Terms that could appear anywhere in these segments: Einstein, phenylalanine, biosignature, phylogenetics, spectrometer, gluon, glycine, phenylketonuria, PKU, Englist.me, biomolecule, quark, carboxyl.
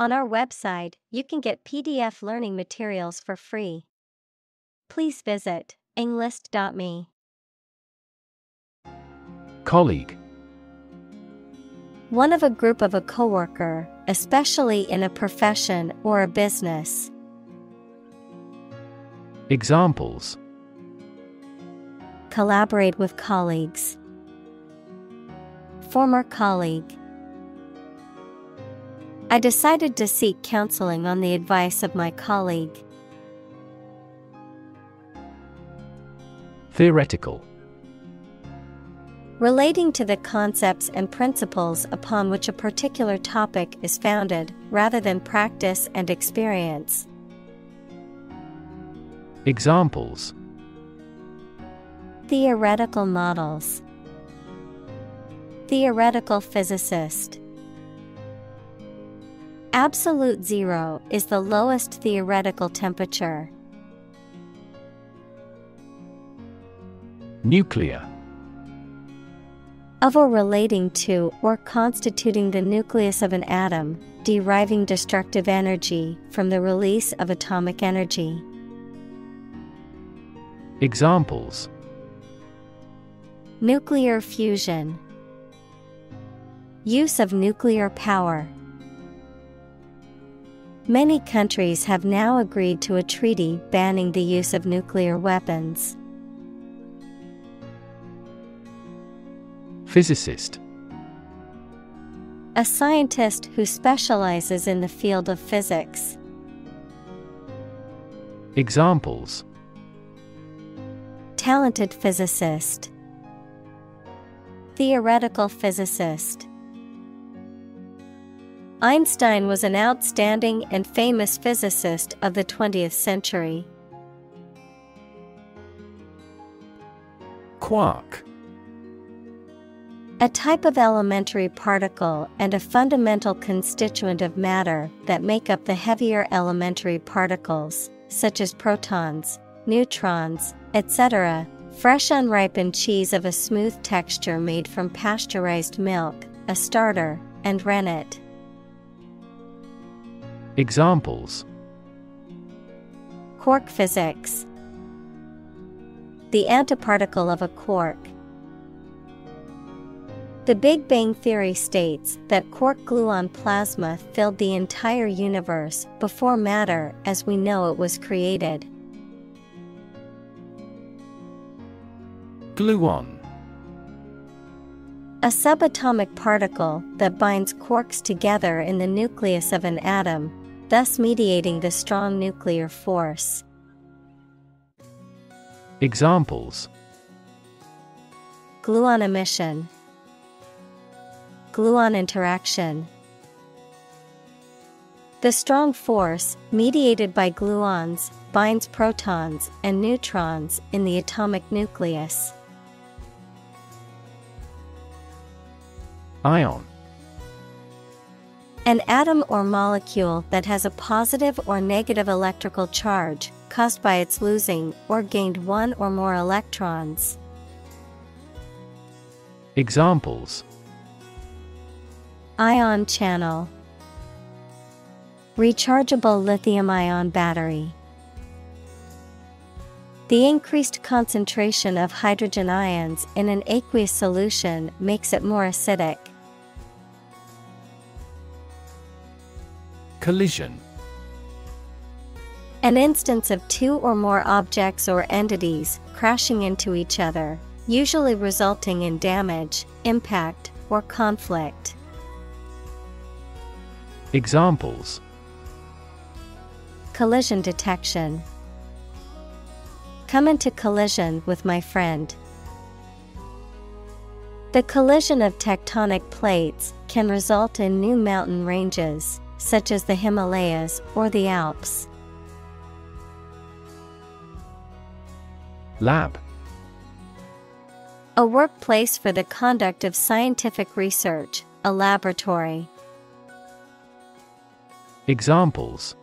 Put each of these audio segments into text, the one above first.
On our website, you can get PDF learning materials for free. Please visit Englist.me. Colleague. One of a group of a coworker, especially in a profession or a business. Examples: collaborate with colleagues, former colleague. I decided to seek counseling on the advice of my colleague. Theoretical. Relating to the concepts and principles upon which a particular topic is founded, rather than practice and experience. Examples: theoretical models, theoretical physicist. Absolute zero is the lowest theoretical temperature. Nuclear. Of or relating to or constituting the nucleus of an atom, deriving destructive energy from the release of atomic energy. Examples: nuclear fusion, use of nuclear power. Many countries have now agreed to a treaty banning the use of nuclear weapons. Physicist. A scientist who specializes in the field of physics. Examples: talented physicist, theoretical physicist. Einstein was an outstanding and famous physicist of the 20th century. Quark. A type of elementary particle and a fundamental constituent of matter that make up the heavier elementary particles, such as protons, neutrons, etc. Fresh unripened cheese of a smooth texture made from pasteurized milk, a starter, and rennet. Examples: quark physics, the antiparticle of a quark. The Big Bang Theory states that quark-gluon plasma filled the entire universe before matter as we know it was created. Gluon. A subatomic particle that binds quarks together in the nucleus of an atom, thus mediating the strong nuclear force. Examples: gluon emission, gluon interaction. The strong force, mediated by gluons, binds protons and neutrons in the atomic nucleus. Ion. An atom or molecule that has a positive or negative electrical charge, caused by its losing or gained one or more electrons. Examples: ion channel, rechargeable lithium-ion battery. The increased concentration of hydrogen ions in an aqueous solution makes it more acidic. Collision. An instance of two or more objects or entities crashing into each other, usually resulting in damage, impact, or conflict. Examples: collision detection, come into collision with my friend. The collision of tectonic plates can result in new mountain ranges, such as the Himalayas or the Alps. Lab. A workplace for the conduct of scientific research, a laboratory. Examples: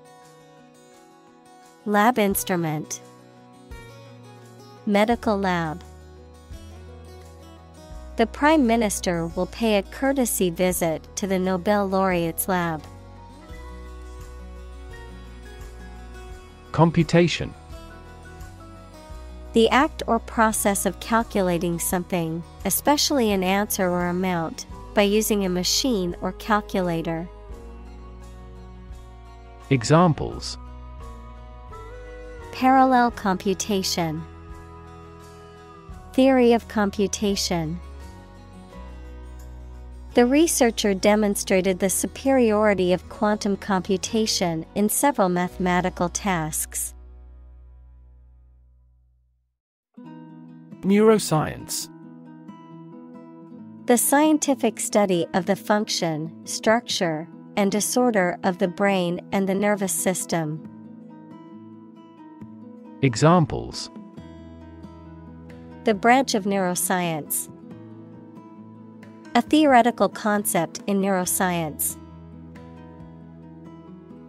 lab instrument, medical lab. The Prime Minister will pay a courtesy visit to the Nobel laureate's lab. Computation. The act or process of calculating something, especially an answer or amount, by using a machine or calculator. Examples: parallel computation, theory of computation. The researcher demonstrated the superiority of quantum computation in several mathematical tasks. Neuroscience. The scientific study of the function, structure, and disorder of the brain and the nervous system. Examples: the branch of neuroscience. A theoretical concept in neuroscience.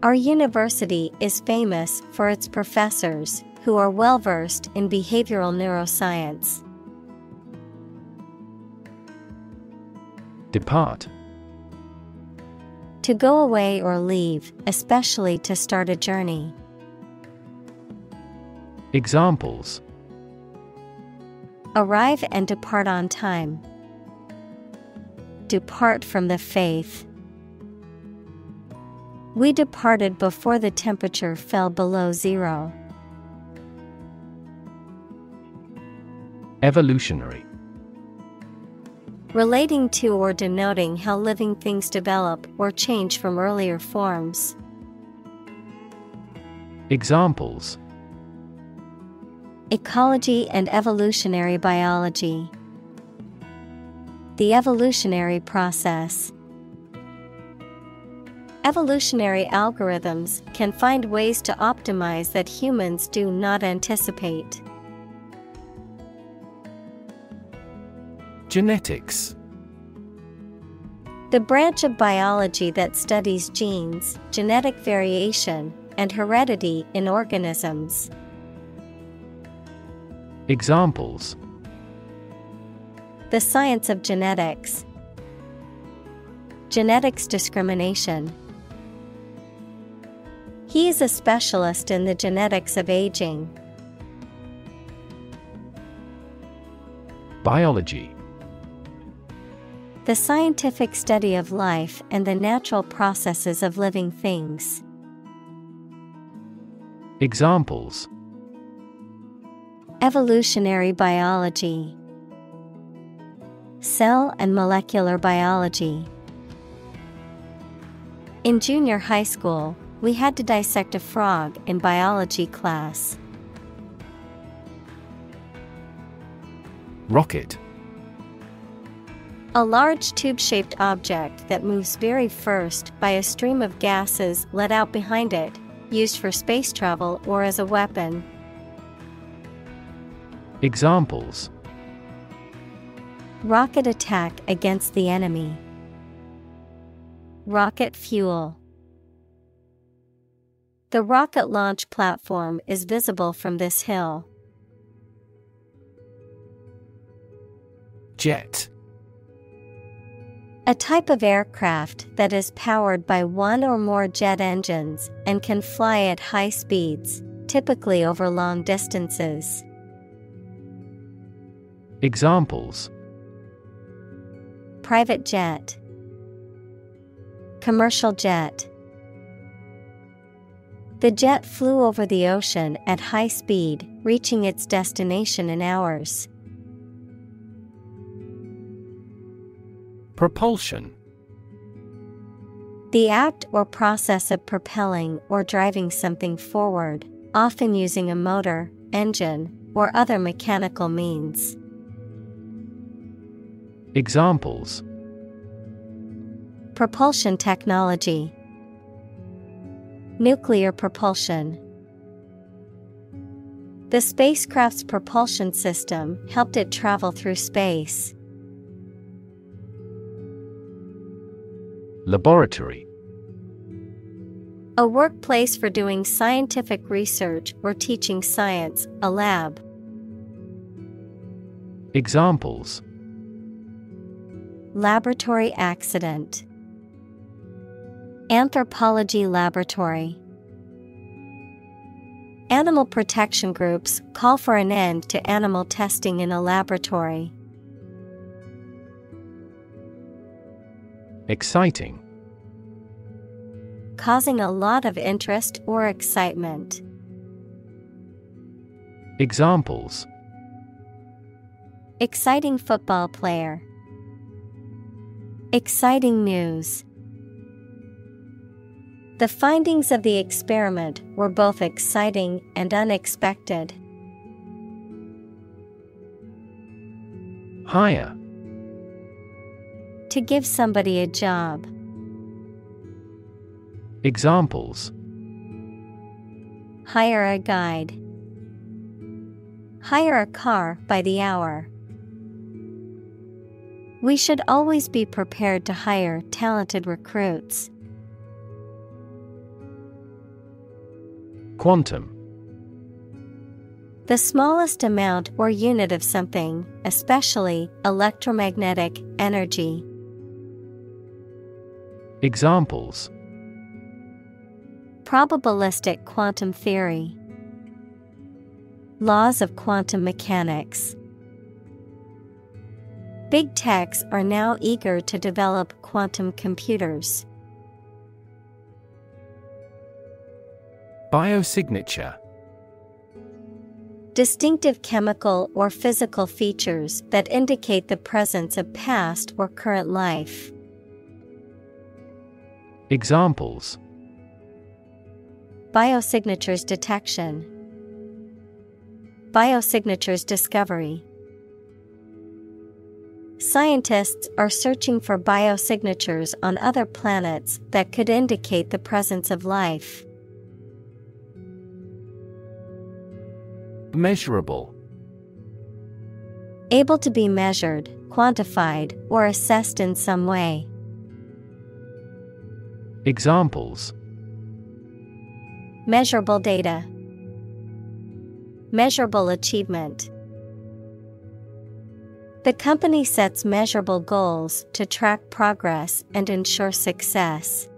Our university is famous for its professors who are well-versed in behavioral neuroscience. Depart. To go away or leave, especially to start a journey. Examples: arrive and depart on time. Depart from the faith. We departed before the temperature fell below zero. Evolutionary. Relating to or denoting how living things develop or change from earlier forms. Examples: ecology and evolutionary biology. The evolutionary process. Evolutionary algorithms can find ways to optimize that humans do not anticipate. Genetics. The branch of biology that studies genes, genetic variation, and heredity in organisms. Examples: the science of genetics. Genetics discrimination. He is a specialist in the genetics of aging. Biology. The scientific study of life and the natural processes of living things. Examples: evolutionary biology. Cell and molecular biology. In junior high school, we had to dissect a frog in biology class. Rocket. A large tube-shaped object that moves very fast by a stream of gases let out behind it, used for space travel or as a weapon. Examples: rocket attack against the enemy. Rocket fuel. The rocket launch platform is visible from this hill. Jet. A type of aircraft that is powered by one or more jet engines and can fly at high speeds, typically over long distances. Examples: private jet. Commercial jet. The jet flew over the ocean at high speed, reaching its destination in hours. Propulsion. The act or process of propelling or driving something forward, often using a motor, engine, or other mechanical means. Examples: propulsion technology. Nuclear propulsion. The spacecraft's propulsion system helped it travel through space. Laboratory. A workplace for doing scientific research or teaching science, a lab. Examples: laboratory accident. Anthropology laboratory. Animal protection groups call for an end to animal testing in a laboratory. Exciting. Causing a lot of interest or excitement. Examples: exciting football player. Exciting news. The findings of the experiment were both exciting and unexpected. Hire. To give somebody a job. Examples: hire a guide. Hire a car by the hour. We should always be prepared to hire talented recruits. Quantum. The smallest amount or unit of something, especially electromagnetic energy. Examples: probabilistic quantum theory. Laws of quantum mechanics. Big techs are now eager to develop quantum computers. Biosignature. Distinctive chemical or physical features that indicate the presence of past or current life. Examples: biosignatures detection. Biosignatures discovery. Scientists are searching for biosignatures on other planets that could indicate the presence of life. Measurable. Able to be measured, quantified, or assessed in some way. Examples: measurable data. Measurable achievement. The company sets measurable goals to track progress and ensure success.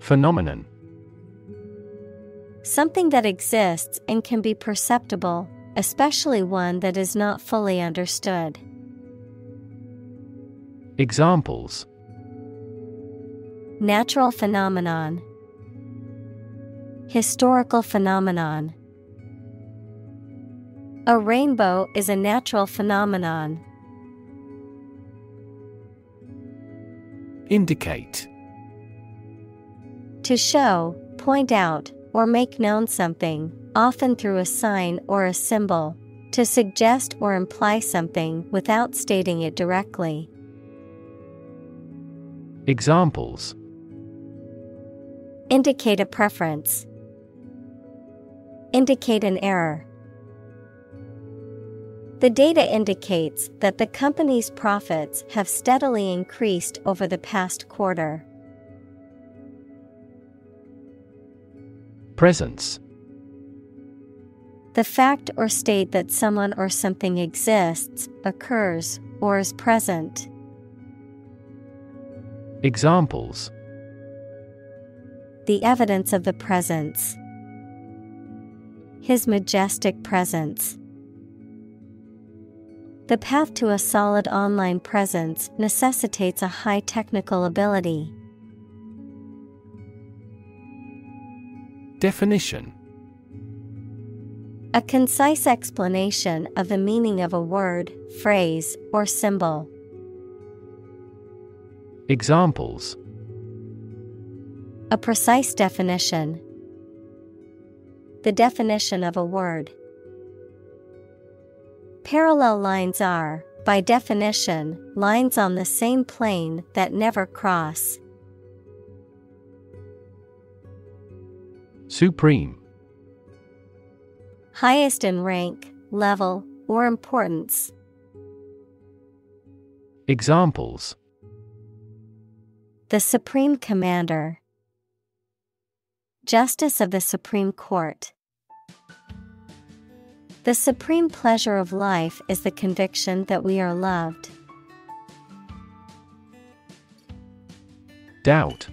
Phenomenon. Something that exists and can be perceptible, especially one that is not fully understood. Examples: natural phenomenon. Historical phenomenon. A rainbow is a natural phenomenon. Indicate. To show, point out, or make known something, often through a sign or a symbol, to suggest or imply something without stating it directly. Examples: indicate a preference. Indicate an error. The data indicates that the company's profits have steadily increased over the past quarter. Presence. The fact or state that someone or something exists, occurs, or is present. Examples: the evidence of the presence. His majestic presence. The path to a solid online presence necessitates a high technical ability. Definition. A concise explanation of the meaning of a word, phrase, or symbol. Examples: a precise definition. The definition of a word. Parallel lines are, by definition, lines on the same plane that never cross. Supreme. Highest in rank, level, or importance. Examples: the Supreme Commander. Justice of the Supreme Court. The supreme pleasure of life is the conviction that we are loved. Doubt.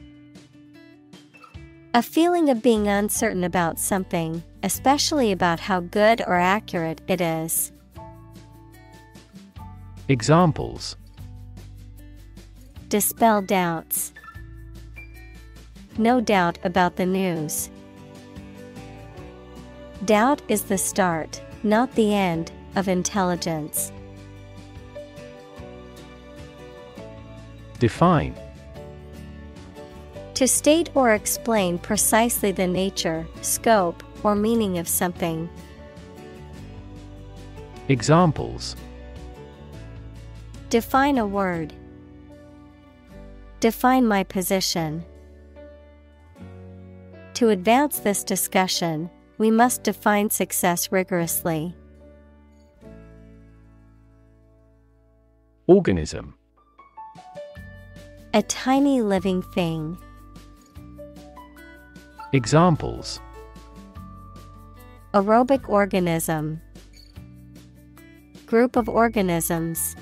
A feeling of being uncertain about something, especially about how good or accurate it is. Examples: dispel doubts. No doubt about the news. Doubt is the start, not the end, of intelligence. Define. To state or explain precisely the nature, scope, or meaning of something. Examples: define a word. Define my position. To advance this discussion, we must define success rigorously. Organism. A tiny living thing. Examples: aerobic organism. Group of organisms.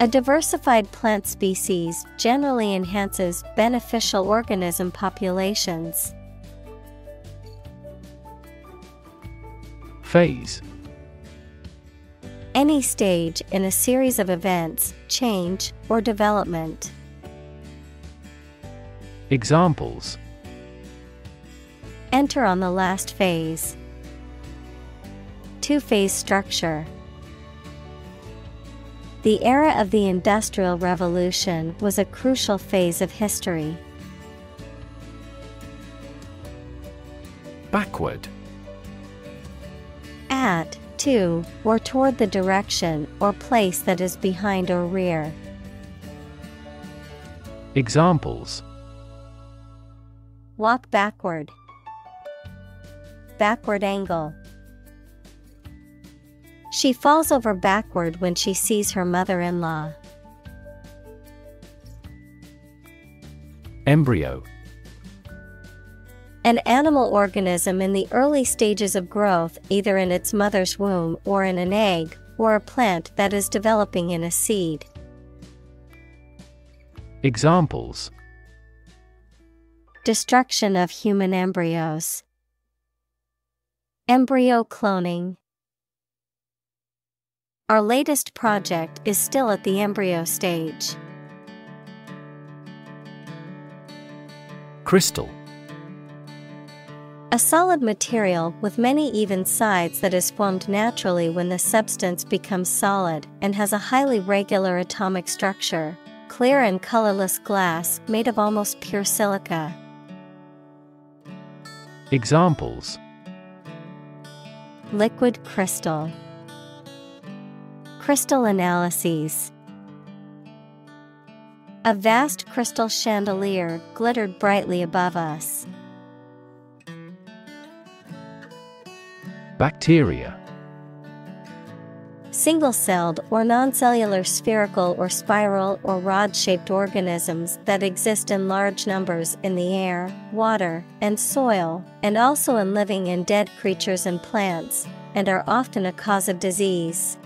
A diversified plant species generally enhances beneficial organism populations. Phase. Any stage in a series of events, change, or development. Examples: enter on the last phase. Two-phase structure. The era of the Industrial Revolution was a crucial phase of history. Backward. At, to, or toward the direction or place that is behind or rear. Examples: walk backward. Backward angle. She falls over backward when she sees her mother-in-law. Embryo. An animal organism in the early stages of growth, either in its mother's womb or in an egg, or a plant that is developing in a seed. Examples: destruction of human embryos. Embryo cloning. Our latest project is still at the embryo stage. Crystal. A solid material with many even sides that is formed naturally when the substance becomes solid and has a highly regular atomic structure. Clear and colorless glass made of almost pure silica. Examples: liquid crystal. Crystal analyses. A vast crystal chandelier glittered brightly above us. Bacteria. Single-celled or non-cellular spherical or spiral or rod-shaped organisms that exist in large numbers in the air, water, and soil, and also in living and dead creatures and plants, and are often a cause of disease.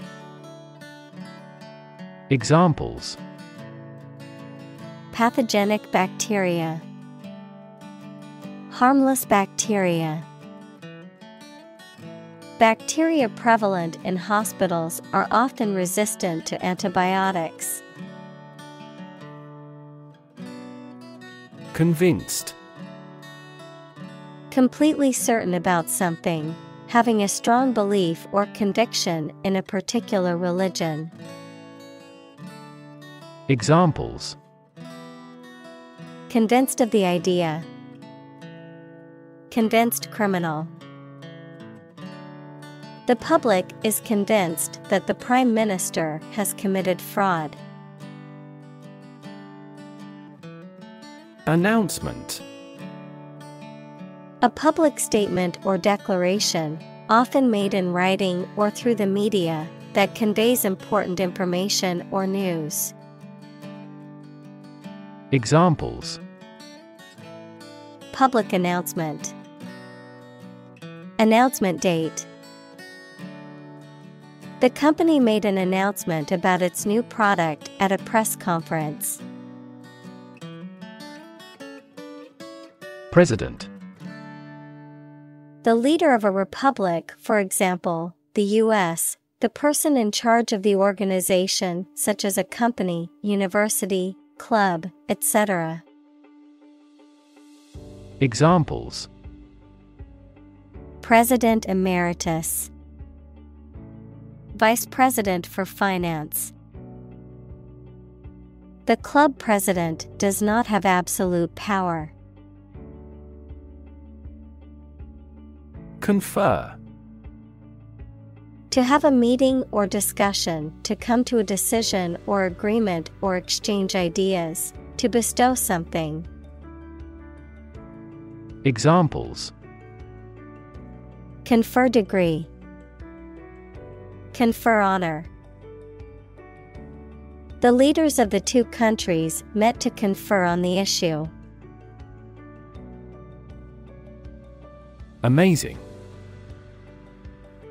Examples: pathogenic bacteria. Harmless bacteria. Bacteria prevalent in hospitals are often resistant to antibiotics. Convinced. Completely certain about something, having a strong belief or conviction in a particular religion. Examples: convinced of the idea. Convinced criminal. The public is convinced that the Prime Minister has committed fraud. Announcement. A public statement or declaration, often made in writing or through the media, that conveys important information or news. Examples: public announcement. Announcement date. The company made an announcement about its new product at a press conference. President. The leader of a republic, for example, the U.S., the person in charge of the organization, such as a company, university, club, etc. Examples: President Emeritus, Vice President for Finance. The club president does not have absolute power. Confer. To have a meeting or discussion, to come to a decision or agreement or exchange ideas, to bestow something. Examples: Confer degree, confer honor. The leaders of the two countries met to confer on the issue. Amazing.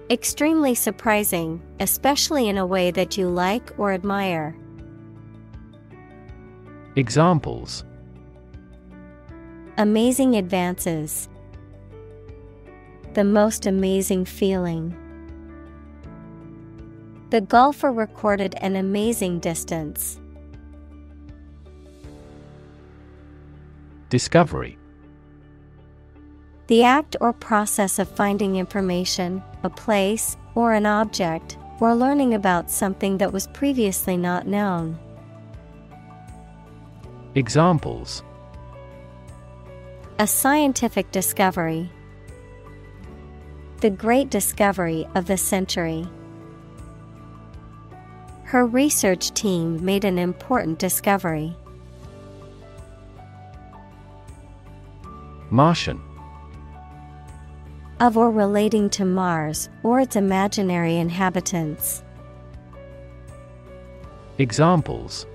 Extremely surprising, especially in a way that you like or admire. Examples: Amazing advances, the most amazing feeling. The golfer recorded an amazing distance. Discovery. The act or process of finding information, a place, or an object, or learning about something that was previously not known. Examples: A scientific discovery, the great discovery of the century. Her research team made an important discovery. Martian. Of or relating to Mars or its imaginary inhabitants. Examples: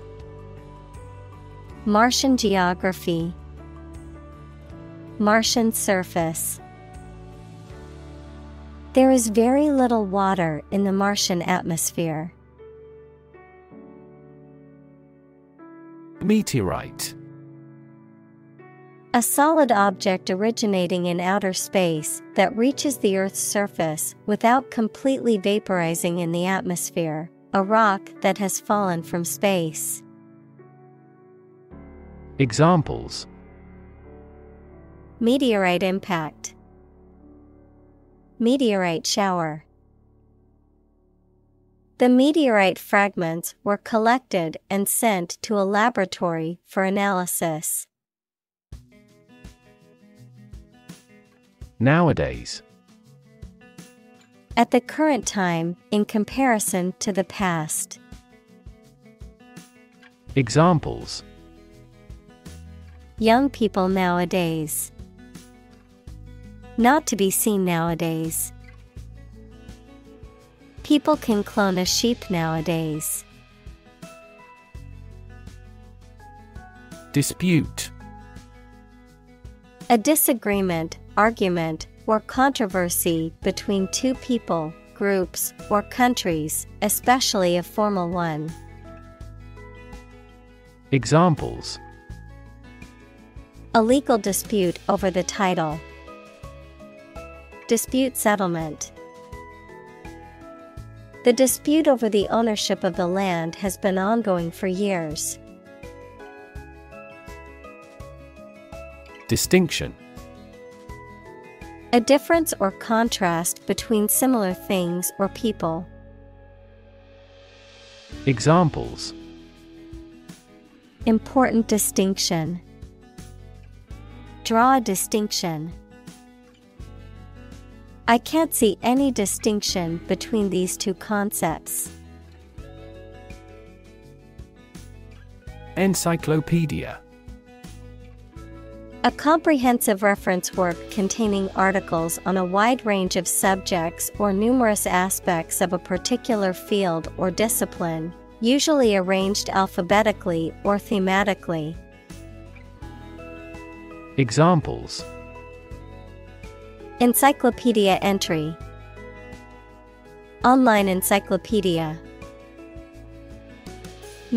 Martian geography, Martian surface. There is very little water in the Martian atmosphere. Meteorite. A solid object originating in outer space that reaches the Earth's surface without completely vaporizing in the atmosphere, a rock that has fallen from space. Examples: Meteorite impact, meteorite shower. The meteorite fragments were collected and sent to a laboratory for analysis. Nowadays. At the current time, in comparison to the past. Examples: Young people nowadays, not to be seen nowadays. People can clone a sheep nowadays. Dispute. A disagreement, argument, or controversy between two people, groups, or countries, especially a formal one. Examples: A legal dispute over the title, dispute settlement. The dispute over the ownership of the land has been ongoing for years. Distinction. A difference or contrast between similar things or people. Examples: Important distinction, draw a distinction. I can't see any distinction between these two concepts. Encyclopedia. A comprehensive reference work containing articles on a wide range of subjects or numerous aspects of a particular field or discipline, usually arranged alphabetically or thematically. Examples: Encyclopedia entry, online encyclopedia.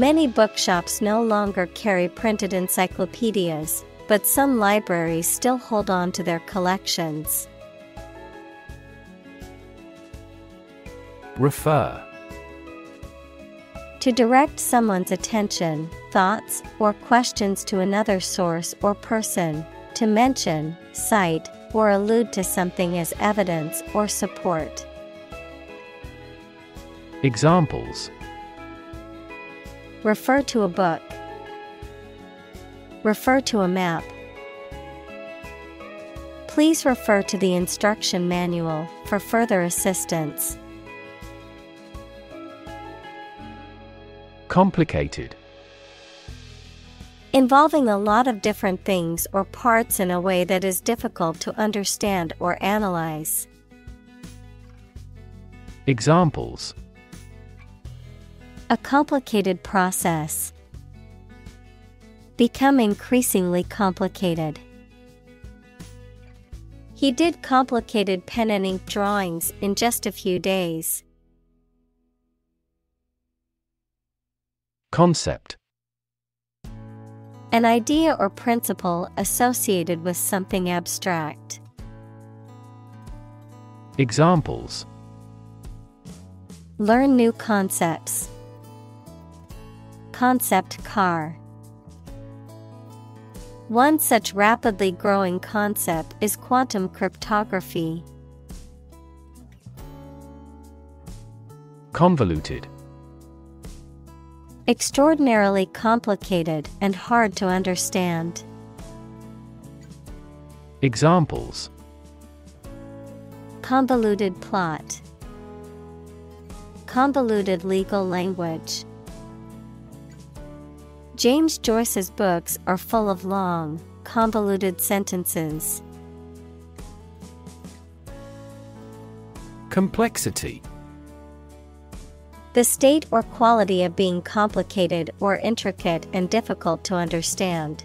Many bookshops no longer carry printed encyclopedias but some libraries still hold on to their collections. Refer. To direct someone's attention, thoughts, or questions to another source or person, to mention, cite, or allude to something as evidence or support. Examples. Refer to a book. Refer to a map. Please refer to the instruction manual for further assistance. Complicated. Involving a lot of different things or parts in a way that is difficult to understand or analyze. Examples. A complicated process. Become increasingly complicated. He did complicated pen and ink drawings in just a few days. Concept. An idea or principle associated with something abstract. Examples. Learn new concepts. Concept car. One such rapidly growing concept is quantum cryptography. Convoluted. Extraordinarily complicated and hard to understand. Examples. Convoluted plot. Convoluted legal language. James Joyce's books are full of long, convoluted sentences. Complexity. The state or quality of being complicated or intricate and difficult to understand.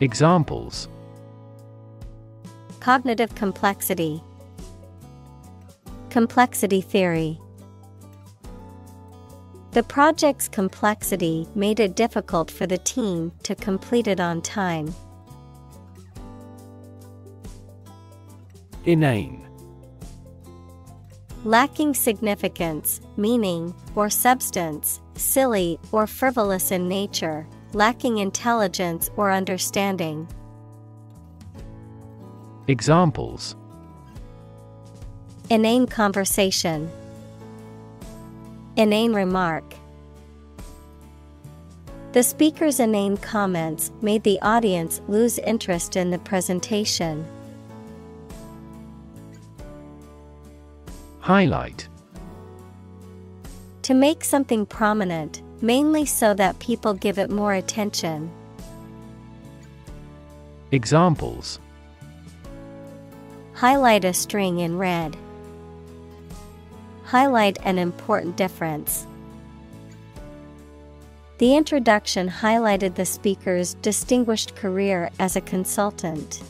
Examples. Cognitive complexity. Complexity theory. The project's complexity made it difficult for the team to complete it on time. Inane. Lacking significance, meaning, or substance, silly or frivolous in nature, lacking intelligence or understanding. Examples. Inane conversation. Inane remark. The speaker's inane comments made the audience lose interest in the presentation. Highlight. To make something prominent, mainly so that people give it more attention. Examples. Highlight a string in red. Highlight an important difference. The introduction highlighted the speaker's distinguished career as a consultant.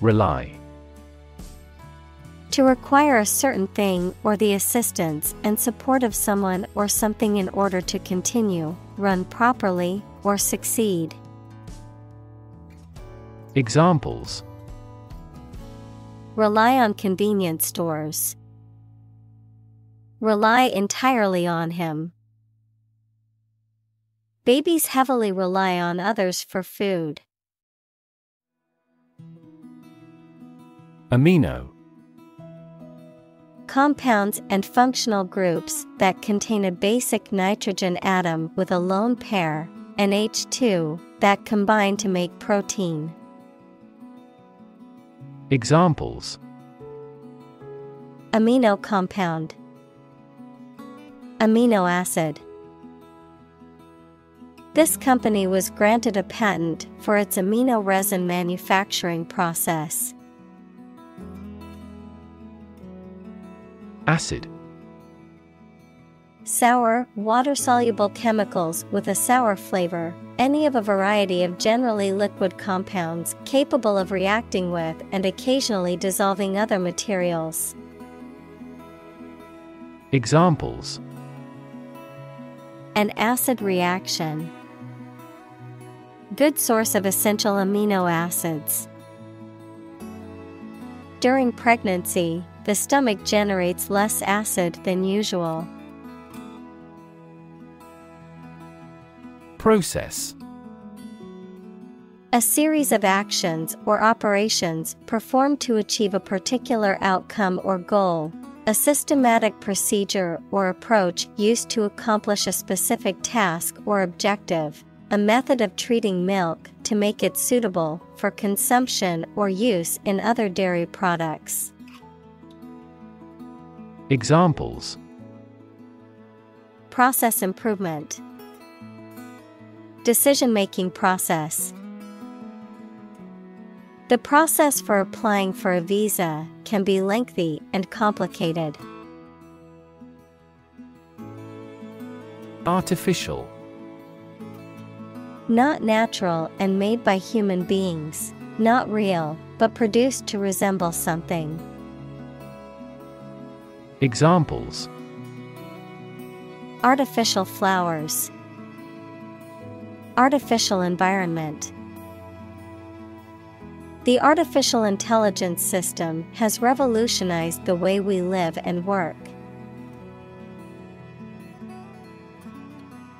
Rely. To require a certain thing or the assistance and support of someone or something in order to continue, run properly, or succeed. Examples. Rely on convenience stores. Rely entirely on him. Babies heavily rely on others for food. Amino. Compounds and functional groups that contain a basic nitrogen atom with a lone pair, an H2, that combine to make protein. Examples. Amino compound. Amino acid. This company was granted a patent for its amino resin manufacturing process. Acid. Sour, water-soluble chemicals with a sour flavor, any of a variety of generally liquid compounds capable of reacting with and occasionally dissolving other materials. Examples. An acid reaction. Good source of essential amino acids. During pregnancy, the stomach generates less acid than usual. Process. A series of actions or operations performed to achieve a particular outcome or goal. A systematic procedure or approach used to accomplish a specific task or objective. A method of treating milk to make it suitable for consumption or use in other dairy products. Examples: process improvement, decision-making process. The process for applying for a visa can be lengthy and complicated. Artificial. Not natural and made by human beings, not real, but produced to resemble something. Examples: artificial flowers, artificial environment. The artificial intelligence system has revolutionized the way we live and work.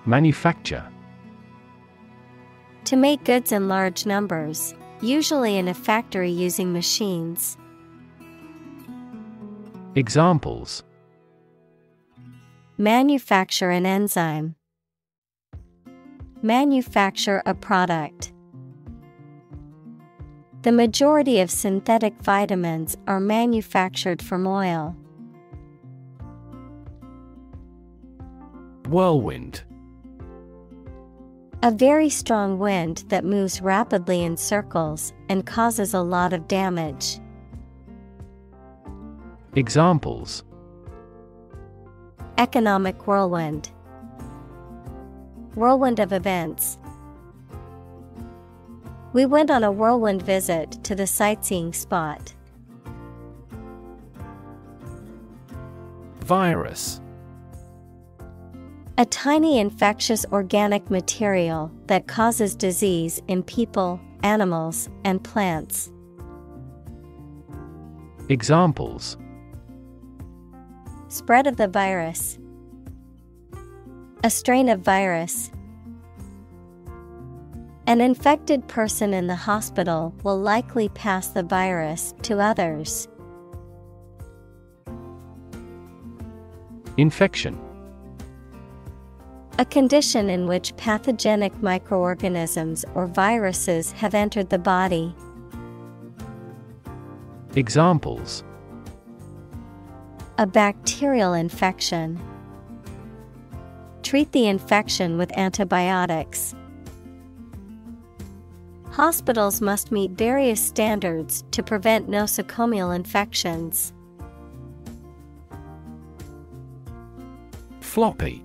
Manufacture. To make goods in large numbers, usually in a factory using machines. Examples: manufacture an enzyme, manufacture a product. The majority of synthetic vitamins are manufactured from oil. Whirlwind. A very strong wind that moves rapidly in circles and causes a lot of damage. Examples: economic whirlwind, whirlwind of events. We went on a whirlwind visit to the sightseeing spot. Virus. A tiny infectious organic material that causes disease in people, animals, and plants. Examples: spread of the virus, a strain of virus. An infected person in the hospital will likely pass the virus to others. Infection. A condition in which pathogenic microorganisms or viruses have entered the body. Examples: a bacterial infection. Treat the infection with antibiotics. Hospitals must meet various standards to prevent nosocomial infections. Floppy.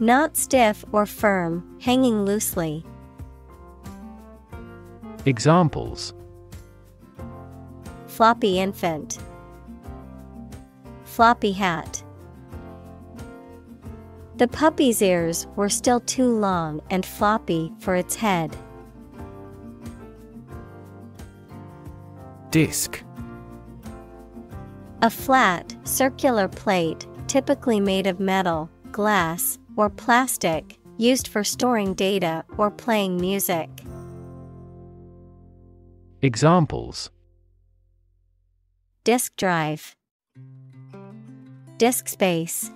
Not stiff or firm, hanging loosely. Examples: floppy infant, floppy hat. The puppy's ears were still too long and floppy for its head. Disc. A flat, circular plate, typically made of metal, glass, or plastic, used for storing data or playing music. Examples: disc drive, disc space.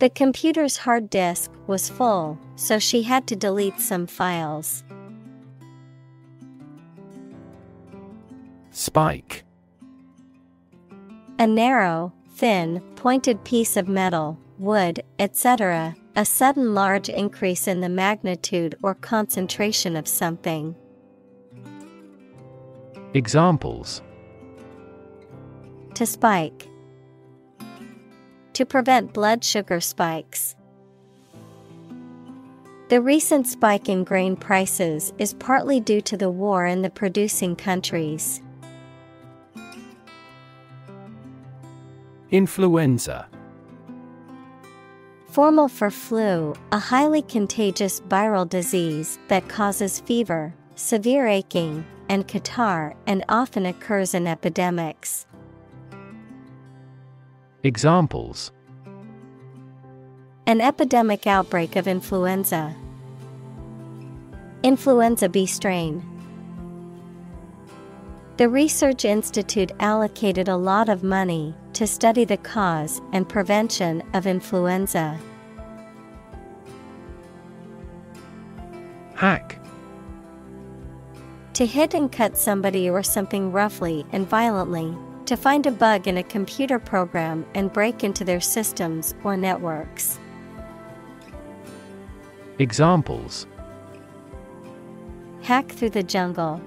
The computer's hard disk was full, so she had to delete some files. Spike. A narrow, thin, pointed piece of metal, wood, etc. A sudden large increase in the magnitude or concentration of something. Examples: to spike, to prevent blood sugar spikes. The recent spike in grain prices is partly due to the war in the producing countries. Influenza. Formal for flu, a highly contagious viral disease that causes fever, severe aching, and catarrh and often occurs in epidemics. Examples: an epidemic outbreak of influenza. Influenza B strain. The research institute allocated a lot of money to study the cause and prevention of influenza. Hack. To hit and cut somebody or something roughly and violently, to find a bug in a computer program and break into their systems or networks. Examples: hack through the jungle.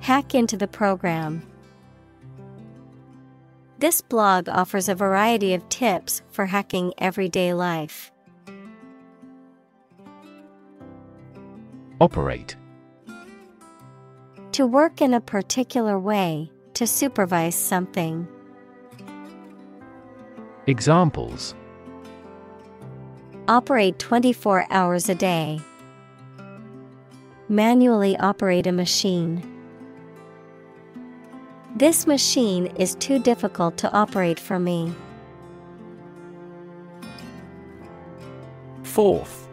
Hack into the program. This blog offers a variety of tips for hacking everyday life. Operate. To work in a particular way, to supervise something. Examples: operate 24 hours a day. Manually operate a machine. This machine is too difficult to operate for me. Fourth.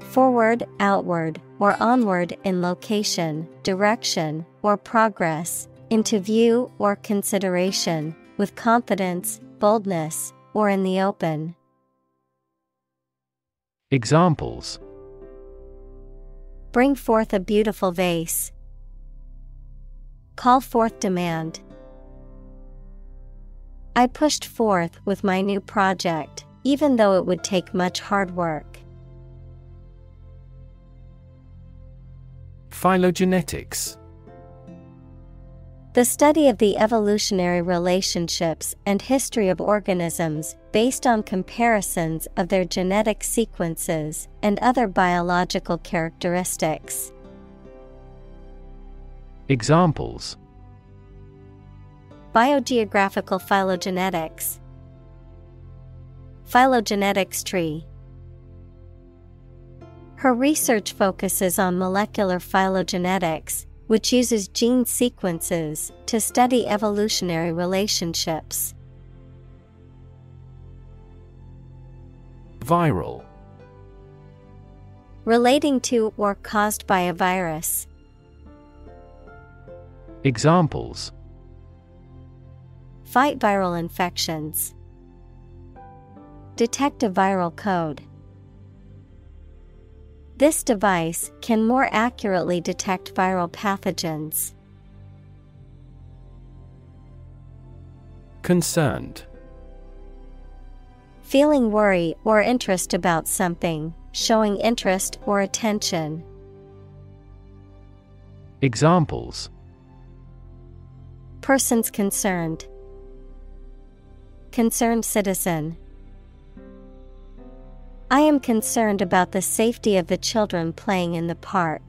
Forward, outward, or onward in location, direction, or progress, into view or consideration, with confidence, boldness, or in the open. Examples: bring forth a beautiful vase. Call forth demand. I pushed forth with my new project, even though it would take much hard work. Phylogenetics. The study of the evolutionary relationships and history of organisms based on comparisons of their genetic sequences and other biological characteristics. Examples: biogeographical phylogenetics. Phylogenetics tree. Her research focuses on molecular phylogenetics, which uses gene sequences to study evolutionary relationships. Viral. Relating to or caused by a virus. Examples: fight viral infections. Detect a viral code. This device can more accurately detect viral pathogens. Concerned. Feeling worry or interest about something, showing interest or attention. Examples: persons concerned. Concerned citizen. I am concerned about the safety of the children playing in the park.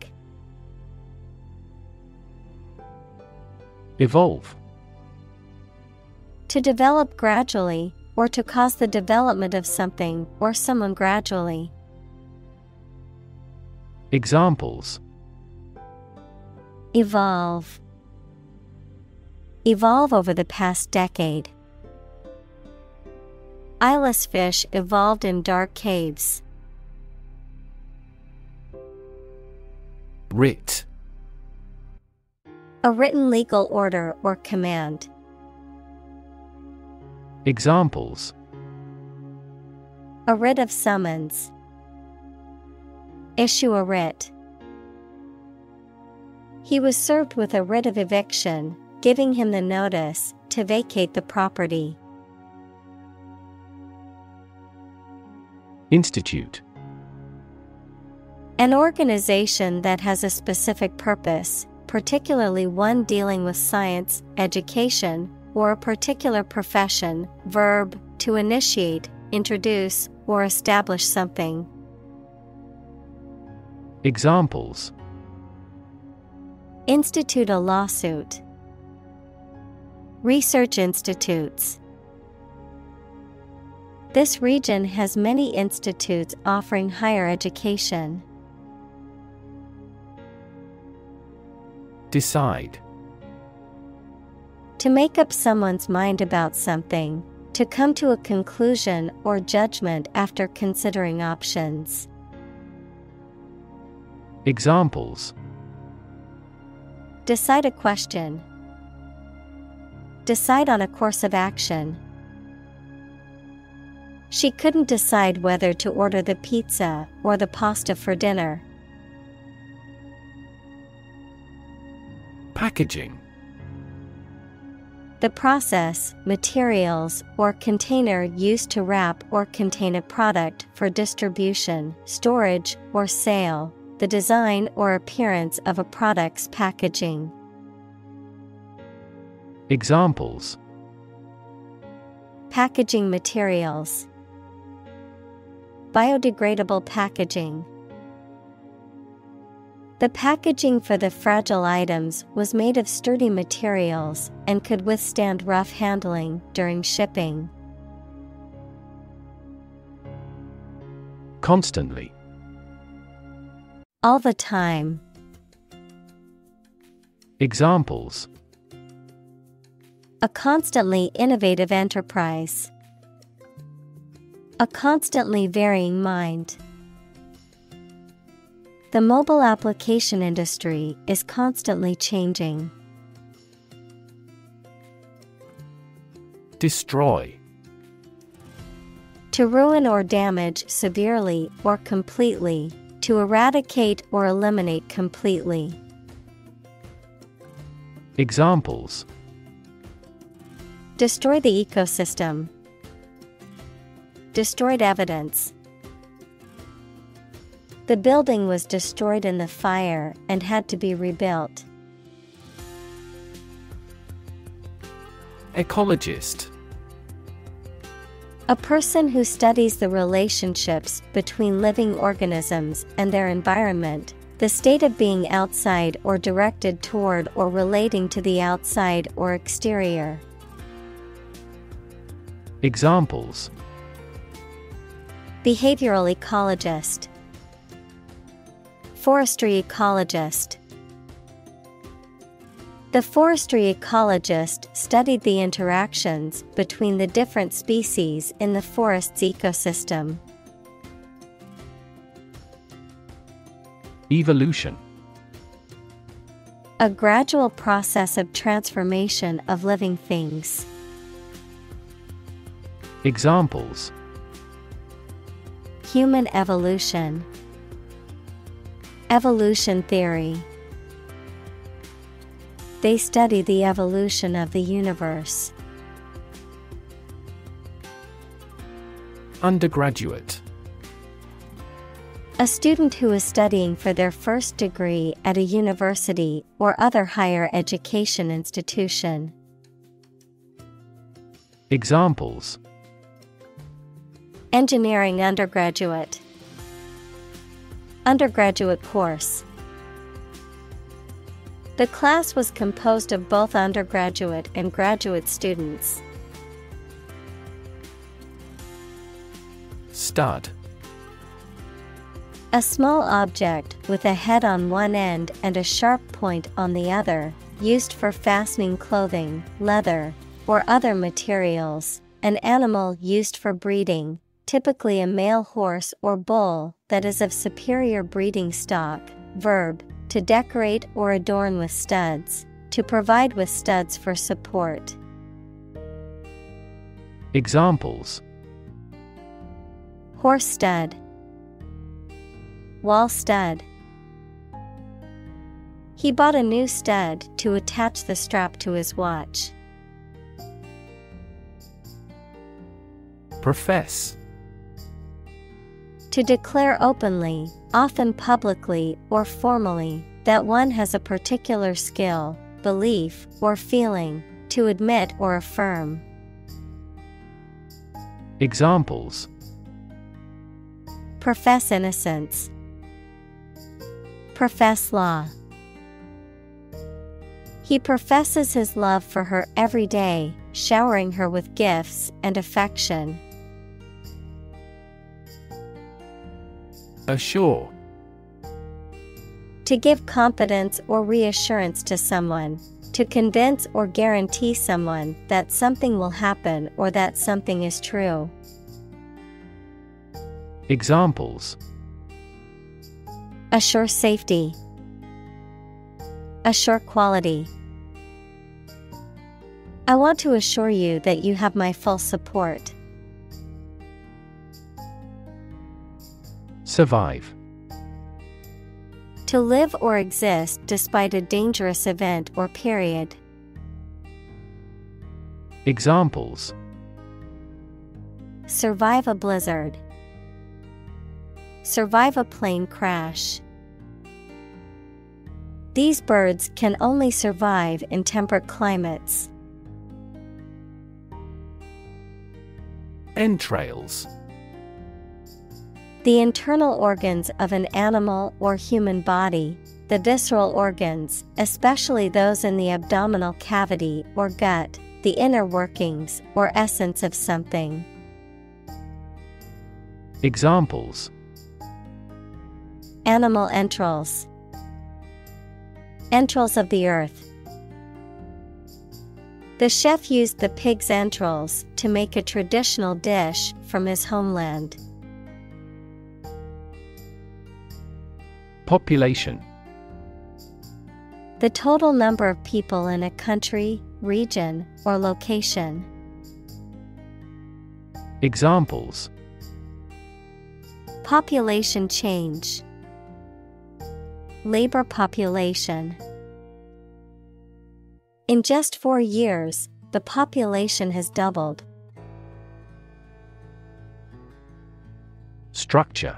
Evolve. To develop gradually, or to cause the development of something or someone gradually. Examples: evolve. Evolve over the past decade. Eyeless fish evolved in dark caves. Writ. A written legal order or command. Examples: a writ of summons. Issue a writ. He was served with a writ of eviction, giving him the notice to vacate the property. Institute. An organization that has a specific purpose, particularly one dealing with science, education, or a particular profession. Verb, to initiate, introduce, or establish something. Examples: institute a lawsuit. Research institutes. This region has many institutes offering higher education. Decide. To make up someone's mind about something, to come to a conclusion or judgment after considering options. Examples: decide a question, decide on a course of action. She couldn't decide whether to order the pizza or the pasta for dinner. Packaging. The process, materials, or container used to wrap or contain a product for distribution, storage, or sale. The design or appearance of a product's packaging. Examples: packaging materials, biodegradable packaging. The packaging for the fragile items was made of sturdy materials and could withstand rough handling during shipping. Constantly. All the time. Examples: a constantly innovative enterprise, a constantly varying mind. The mobile application industry is constantly changing. Destroy. To ruin or damage severely or completely. To eradicate or eliminate completely. Examples: destroy the ecosystem, destroyed evidence. The building was destroyed in the fire and had to be rebuilt. Ecologist. A person who studies the relationships between living organisms and their environment, the state of being outside or directed toward or relating to the outside or exterior. Examples: behavioral ecologist, forestry ecologist. The forestry ecologist studied the interactions between the different species in the forest's ecosystem. Evolution. A gradual process of transformation of living things. Examples: human evolution, evolution theory. They study the evolution of the universe. Undergraduate. A student who is studying for their first degree at a university or other higher education institution. Examples: engineering undergraduate, undergraduate course. The class was composed of both undergraduate and graduate students. Stud. A small object with a head on one end and a sharp point on the other, used for fastening clothing, leather, or other materials. An animal used for breeding, typically a male horse or bull that is of superior breeding stock. Verb: to decorate or adorn with studs, to provide with studs for support. Examples: horse stud, wall stud. He bought a new stud to attach the strap to his watch. Profess. To declare openly, often publicly or formally, that one has a particular skill, belief, or feeling, to admit or affirm. Examples: profess innocence, profess law. He professes his love for her every day, showering her with gifts and affection. Assure. To give confidence or reassurance to someone. To convince or guarantee someone that something will happen or that something is true. Examples: Assure safety. Assure quality. I want to assure you that you have my full support. Survive. To live or exist despite a dangerous event or period. Examples: Survive a blizzard. Survive a plane crash. These birds can only survive in temperate climates. Entrails. The internal organs of an animal or human body, the visceral organs, especially those in the abdominal cavity or gut, the inner workings or essence of something. Examples: Animal entrails. Entrails of the earth. The chef used the pig's entrails to make a traditional dish from his homeland. Population. The total number of people in a country, region, or location. Examples: Population change. Labor population. In just 4 years, the population has doubled. Structure.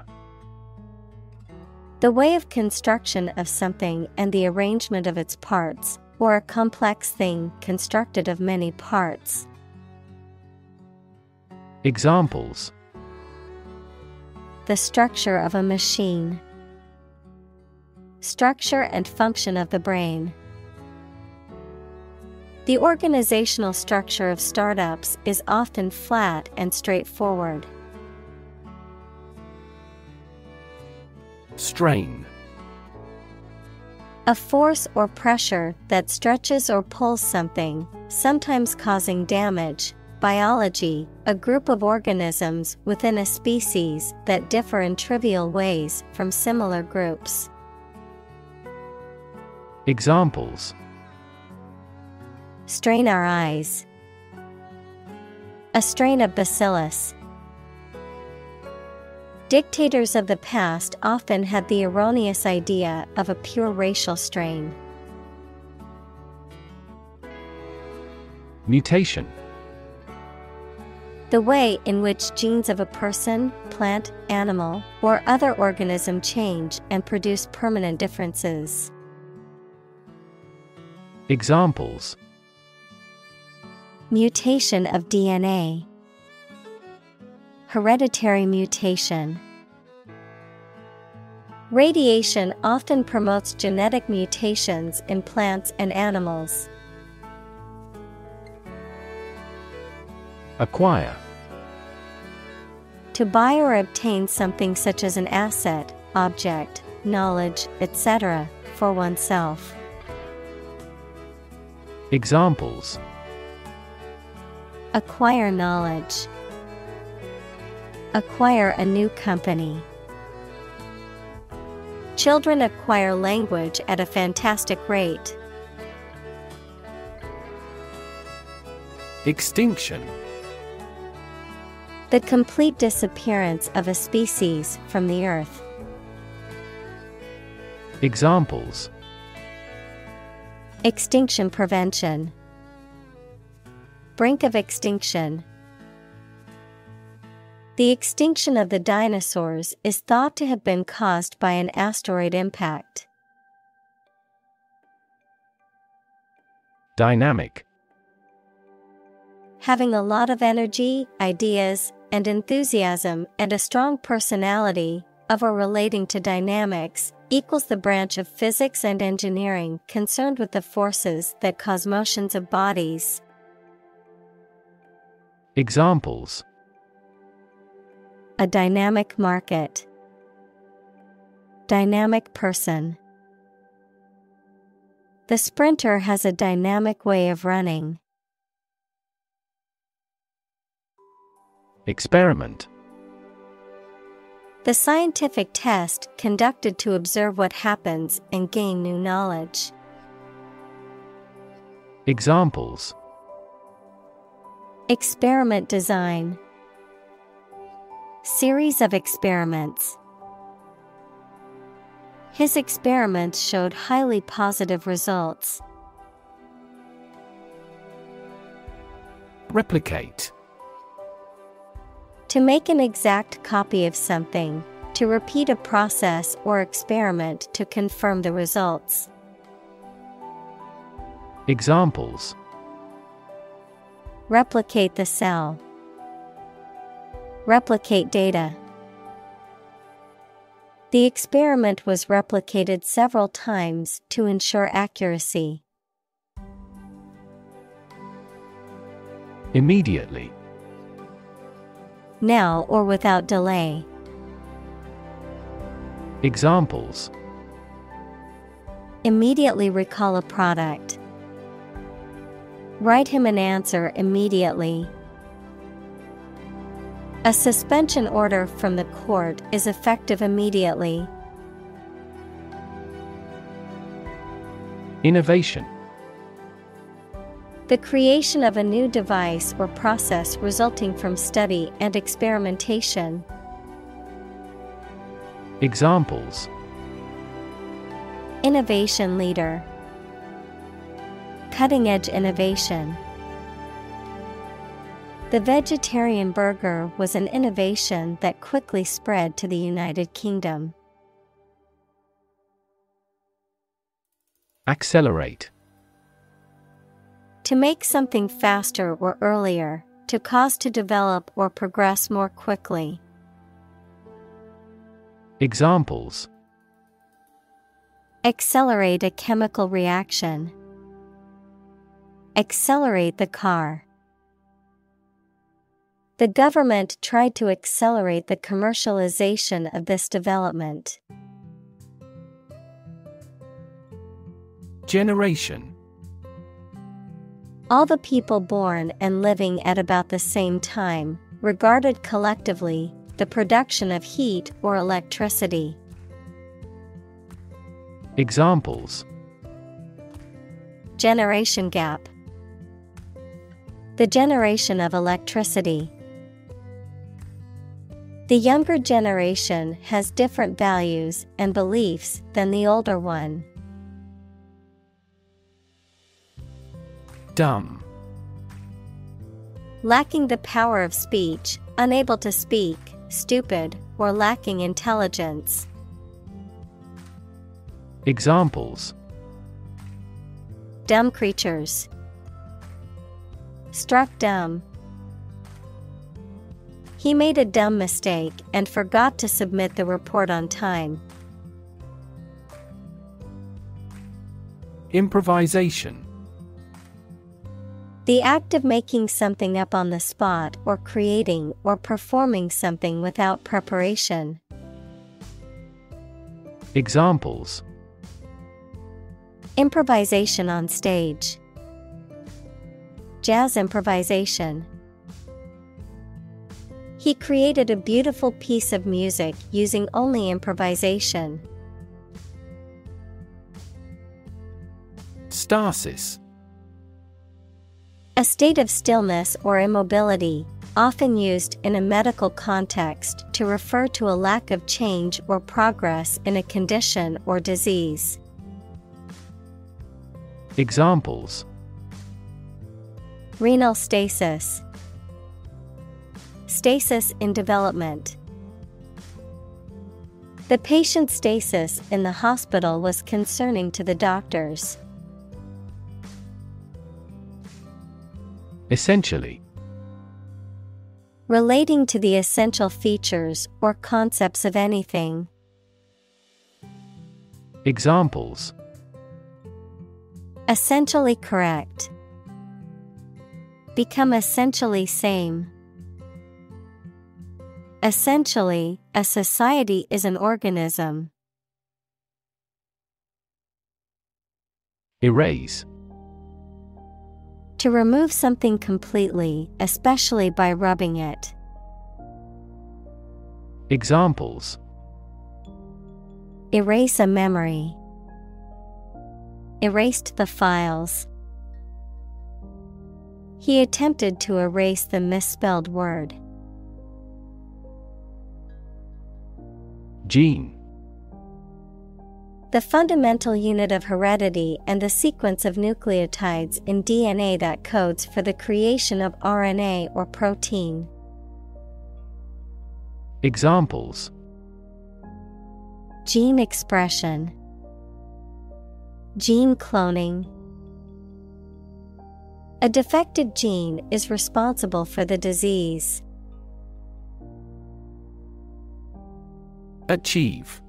The way of construction of something and the arrangement of its parts, or a complex thing constructed of many parts. Examples: The structure of a machine. Structure and function of the brain. The organizational structure of startups is often flat and straightforward. Strain. A force or pressure that stretches or pulls something, sometimes causing damage. Biology, a group of organisms within a species that differ in trivial ways from similar groups. Examples: Strain our eyes. A strain of bacillus. Dictators of the past often had the erroneous idea of a pure racial strain. Mutation. The way in which genes of a person, plant, animal, or other organism change and produce permanent differences. Examples: Mutation of DNA. Hereditary mutation. Radiation often promotes genetic mutations in plants and animals. Acquire. To buy or obtain something such as an asset, object, knowledge, etc., for oneself. Examples: Acquire knowledge. Acquire a new company. Children acquire language at a fantastic rate. Extinction. The complete disappearance of a species from the earth. Examples: Extinction prevention. Brink of extinction. The extinction of the dinosaurs is thought to have been caused by an asteroid impact. Dynamic. Having a lot of energy, ideas, and enthusiasm, and a strong personality, of or relating to dynamics, equals the branch of physics and engineering concerned with the forces that cause motions of bodies. Examples: A dynamic market. Dynamic person. The sprinter has a dynamic way of running. Experiment. The scientific test conducted to observe what happens and gain new knowledge. Examples. Experiment design. Series of experiments. His experiments showed highly positive results. Replicate. To make an exact copy of something, to repeat a process or experiment to confirm the results. Examples. Replicate the cell. Replicate data. The experiment was replicated several times to ensure accuracy. Immediately. Now or without delay. Examples. Immediately recall a product. Write him an answer immediately. A suspension order from the court is effective immediately. Innovation. The creation of a new device or process resulting from study and experimentation. Examples. Innovation leader. Cutting-edge innovation. The vegetarian burger was an innovation that quickly spread to the United Kingdom. Accelerate. To make something faster or earlier, to cause to develop or progress more quickly. Examples. Accelerate a chemical reaction. Accelerate the car. The government tried to accelerate the commercialization of this development. Generation. All the people born and living at about the same time, regarded collectively, the production of heat or electricity. Examples. Generation gap. The generation of electricity. The younger generation has different values and beliefs than the older one. Dumb. Lacking the power of speech, unable to speak, stupid, or lacking intelligence. Examples. Dumb creatures. Struck dumb. He made a dumb mistake and forgot to submit the report on time. Improvisation. The act of making something up on the spot or creating or performing something without preparation. Examples. Improvisation on stage. Jazz improvisation. He created a beautiful piece of music using only improvisation. Stasis. A state of stillness or immobility, often used in a medical context to refer to a lack of change or progress in a condition or disease. Examples. Renal stasis. Stasis in development. The patient's stasis in the hospital was concerning to the doctors. Essentially. Relating to the essential features or concepts of anything. Examples. Essentially correct. Become essentially same. Essentially, a society is an organism. Erase. To remove something completely, especially by rubbing it. Examples. Erase a memory. Erased the files. He attempted to erase the misspelled word. Gene. The fundamental unit of heredity and the sequence of nucleotides in DNA that codes for the creation of RNA or protein. Examples. Gene expression. Gene cloning. A defective gene is responsible for the disease. Achieve.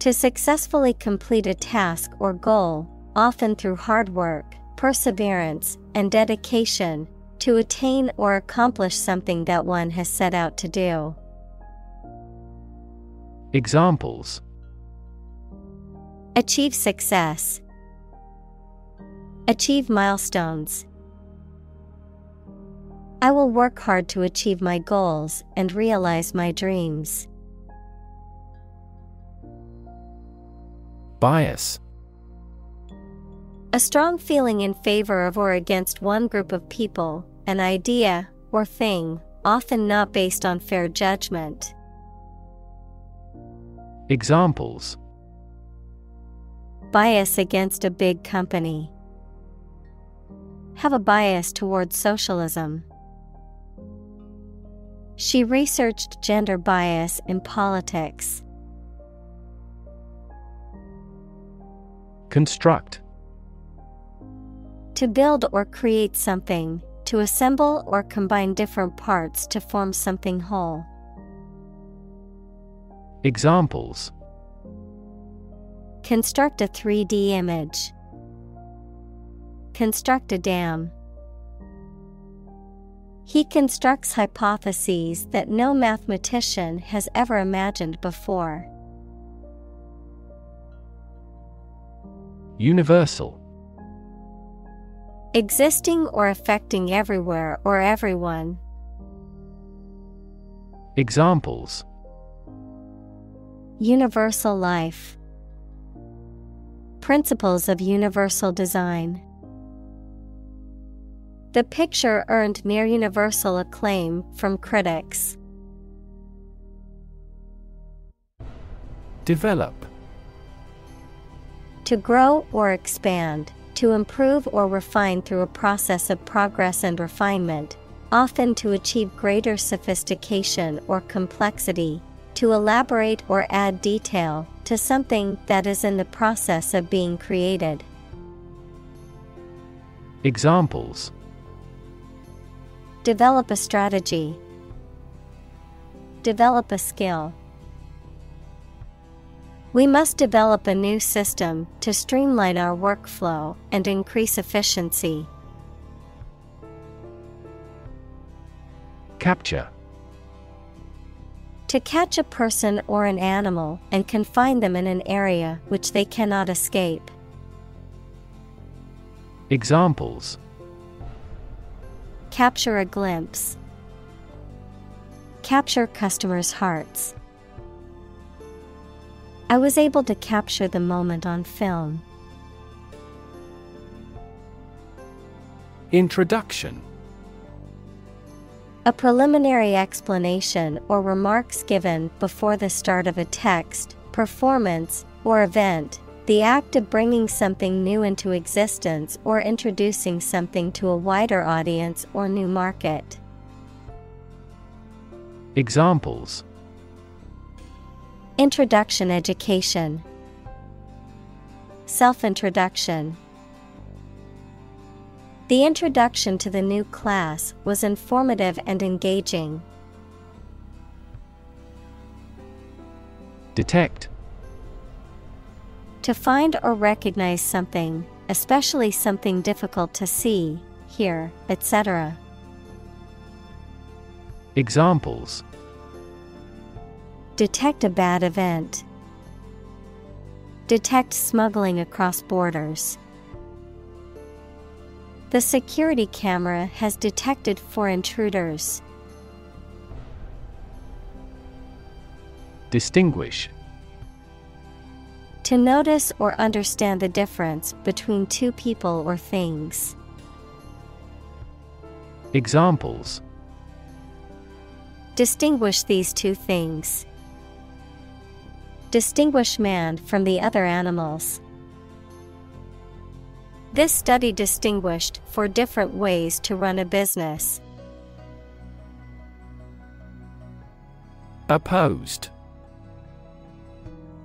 To successfully complete a task or goal, often through hard work, perseverance, and dedication, to attain or accomplish something that one has set out to do. Examples. Achieve success. Achieve milestones. I will work hard to achieve my goals and realize my dreams. Bias. A strong feeling in favor of or against one group of people, an idea, or thing, often not based on fair judgment. Examples. Bias against a big company. Have a bias toward socialism. She researched gender bias in politics. Construct. To build or create something, to assemble or combine different parts to form something whole. Examples. Construct a 3D image. Construct a dam. He constructs hypotheses that no mathematician has ever imagined before. Universal. Existing or affecting everywhere or everyone. Examples. Universal life. Principles of universal design. The picture earned near universal acclaim from critics. Develop. To grow or expand, to improve or refine through a process of progress and refinement, often to achieve greater sophistication or complexity. To elaborate or add detail to something that is in the process of being created. Examples. Develop a strategy. Develop a skill. We must develop a new system to streamline our workflow and increase efficiency. Capture. To catch a person or an animal and confine them in an area which they cannot escape. Examples. Capture a glimpse. Capture customers' hearts. I was able to capture the moment on film. Introduction. A preliminary explanation or remarks given before the start of a text, performance, or event, the act of bringing something new into existence or introducing something to a wider audience or new market. Examples. Introduction education. Self-introduction. The introduction to the new class was informative and engaging. Detect. To find or recognize something, especially something difficult to see, hear, etc. Examples. Detect a bad event. Detect smuggling across borders. The security camera has detected four intruders. Distinguish. To notice or understand the difference between two people or things. Examples. Distinguish these two things. Distinguish man from the other animals. This study distinguished four different ways to run a business. Opposed.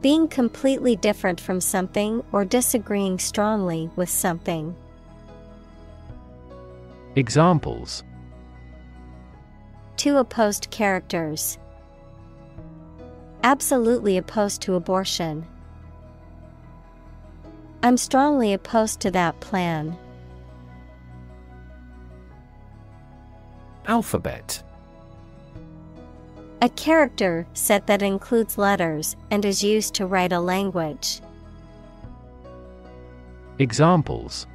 Being completely different from something or disagreeing strongly with something. Examples. Two opposed characters. Absolutely opposed to abortion. I'm strongly opposed to that plan. Alphabet. A character set that includes letters and is used to write a language. Examples.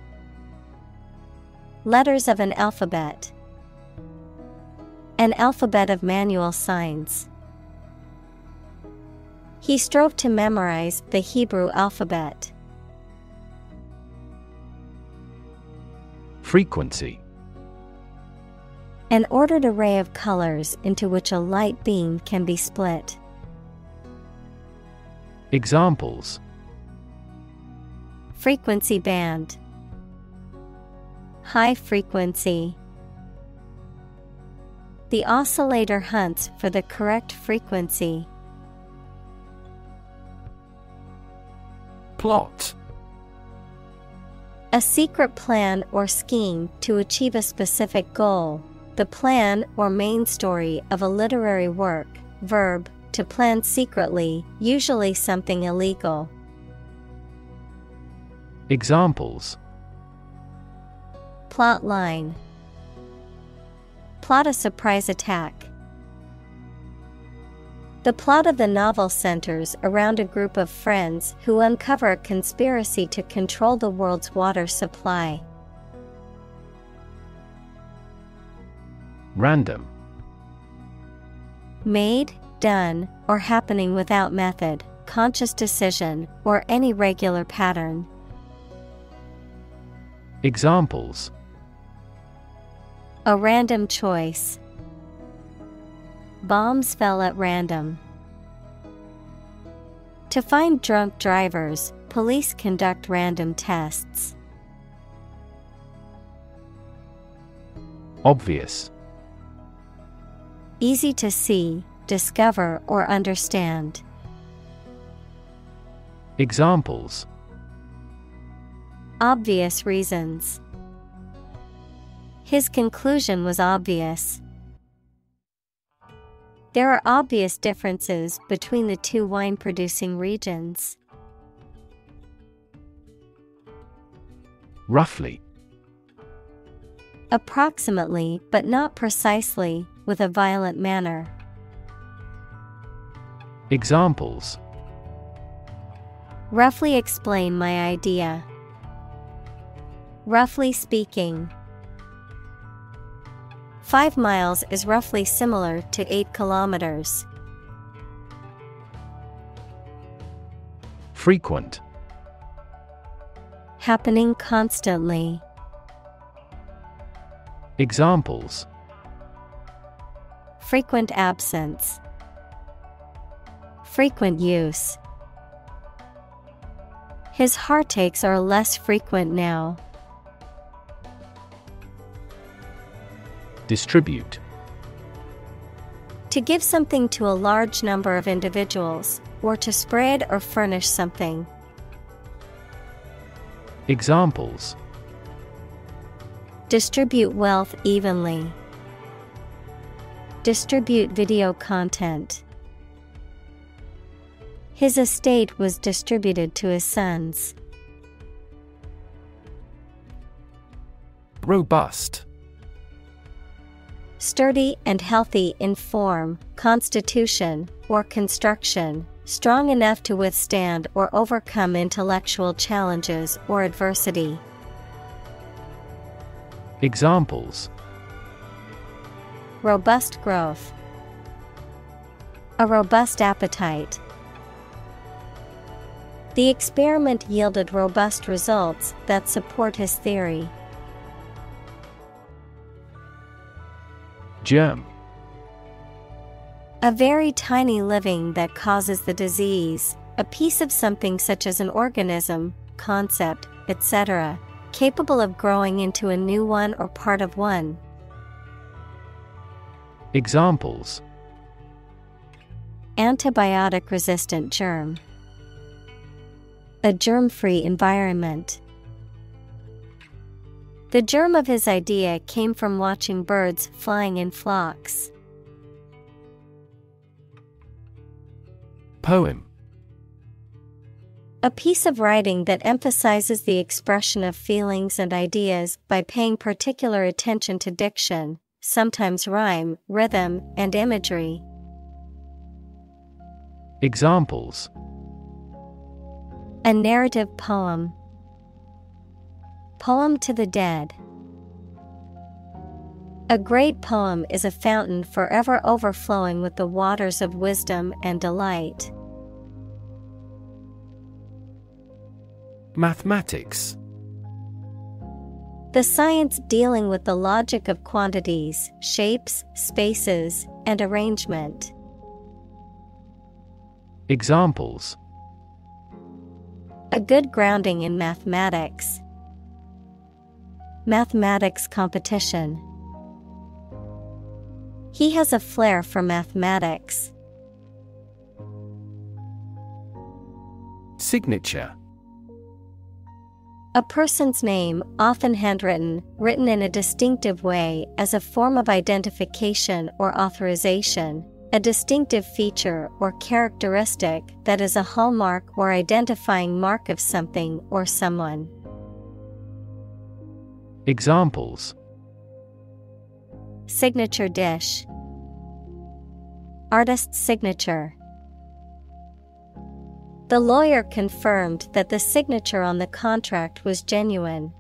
Letters of an alphabet. An alphabet of manual signs. He strove to memorize the Hebrew alphabet. Frequency. An ordered array of colors into which a light beam can be split. Examples. Frequency band. High frequency. The oscillator hunts for the correct frequency. Plot. A secret plan or scheme to achieve a specific goal. The plan or main story of a literary work. Verb, to plan secretly, usually something illegal. Examples. Plot line. Plot a surprise attack. The plot of the novel centers around a group of friends who uncover a conspiracy to control the world's water supply. Random. Made, done, or happening without method, conscious decision, or any regular pattern. Examples. A random choice. Bombs fell at random. To find drunk drivers, police conduct random tests. Obvious. Easy to see, discover, or understand. Examples. Obvious reasons. His conclusion was obvious. There are obvious differences between the two wine-producing regions. Roughly. Approximately, but not precisely, with a violent manner. Examples. Roughly explain my idea. Roughly speaking. 5 miles is roughly similar to 8 kilometers. Frequent. Happening constantly. Examples. Frequent absence. Frequent use. His heartaches are less frequent now. Distribute. To give something to a large number of individuals, or to spread or furnish something. Examples. Distribute wealth evenly. Distribute video content. His estate was distributed to his sons. Robust. Sturdy and healthy in form, constitution, or construction, Strong enough to withstand or overcome intellectual challenges or adversity. Examples: robust growth, a robust appetite. The experiment yielded robust results that support his theory. Germ. A very tiny living that causes the disease, a piece of something such as an organism, concept, etc., capable of growing into a new one or part of one. Examples: antibiotic-resistant germ, a germ-free environment. The germ of his idea came from watching birds flying in flocks. Poem. A piece of writing that emphasizes the expression of feelings and ideas by paying particular attention to diction, sometimes rhyme, rhythm, and imagery. Examples: a narrative poem, poem to the dead. A great poem is a fountain forever overflowing with the waters of wisdom and delight. Mathematics. The science dealing with the logic of quantities, shapes, spaces, and arrangement. Examples: a good grounding in mathematics, mathematics competition. He has a flair for mathematics. Signature. A person's name, often handwritten, written in a distinctive way as a form of identification or authorization, a distinctive feature or characteristic that is a hallmark or identifying mark of something or someone. Examples: signature dish, artist's signature. The lawyer confirmed that the signature on the contract was genuine.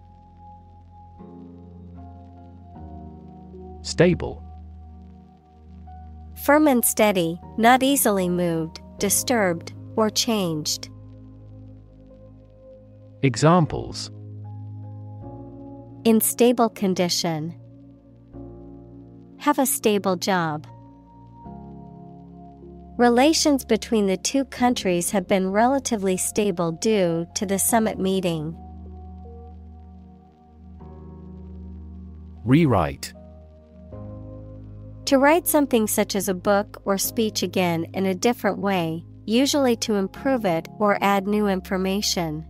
Stable. Firm and steady, not easily moved, disturbed, or changed. Examples: in stable condition, have a stable job. Relations between the two countries have been relatively stable due to the summit meeting. Rewrite. To write something such as a book or speech again in a different way, usually to improve it or add new information.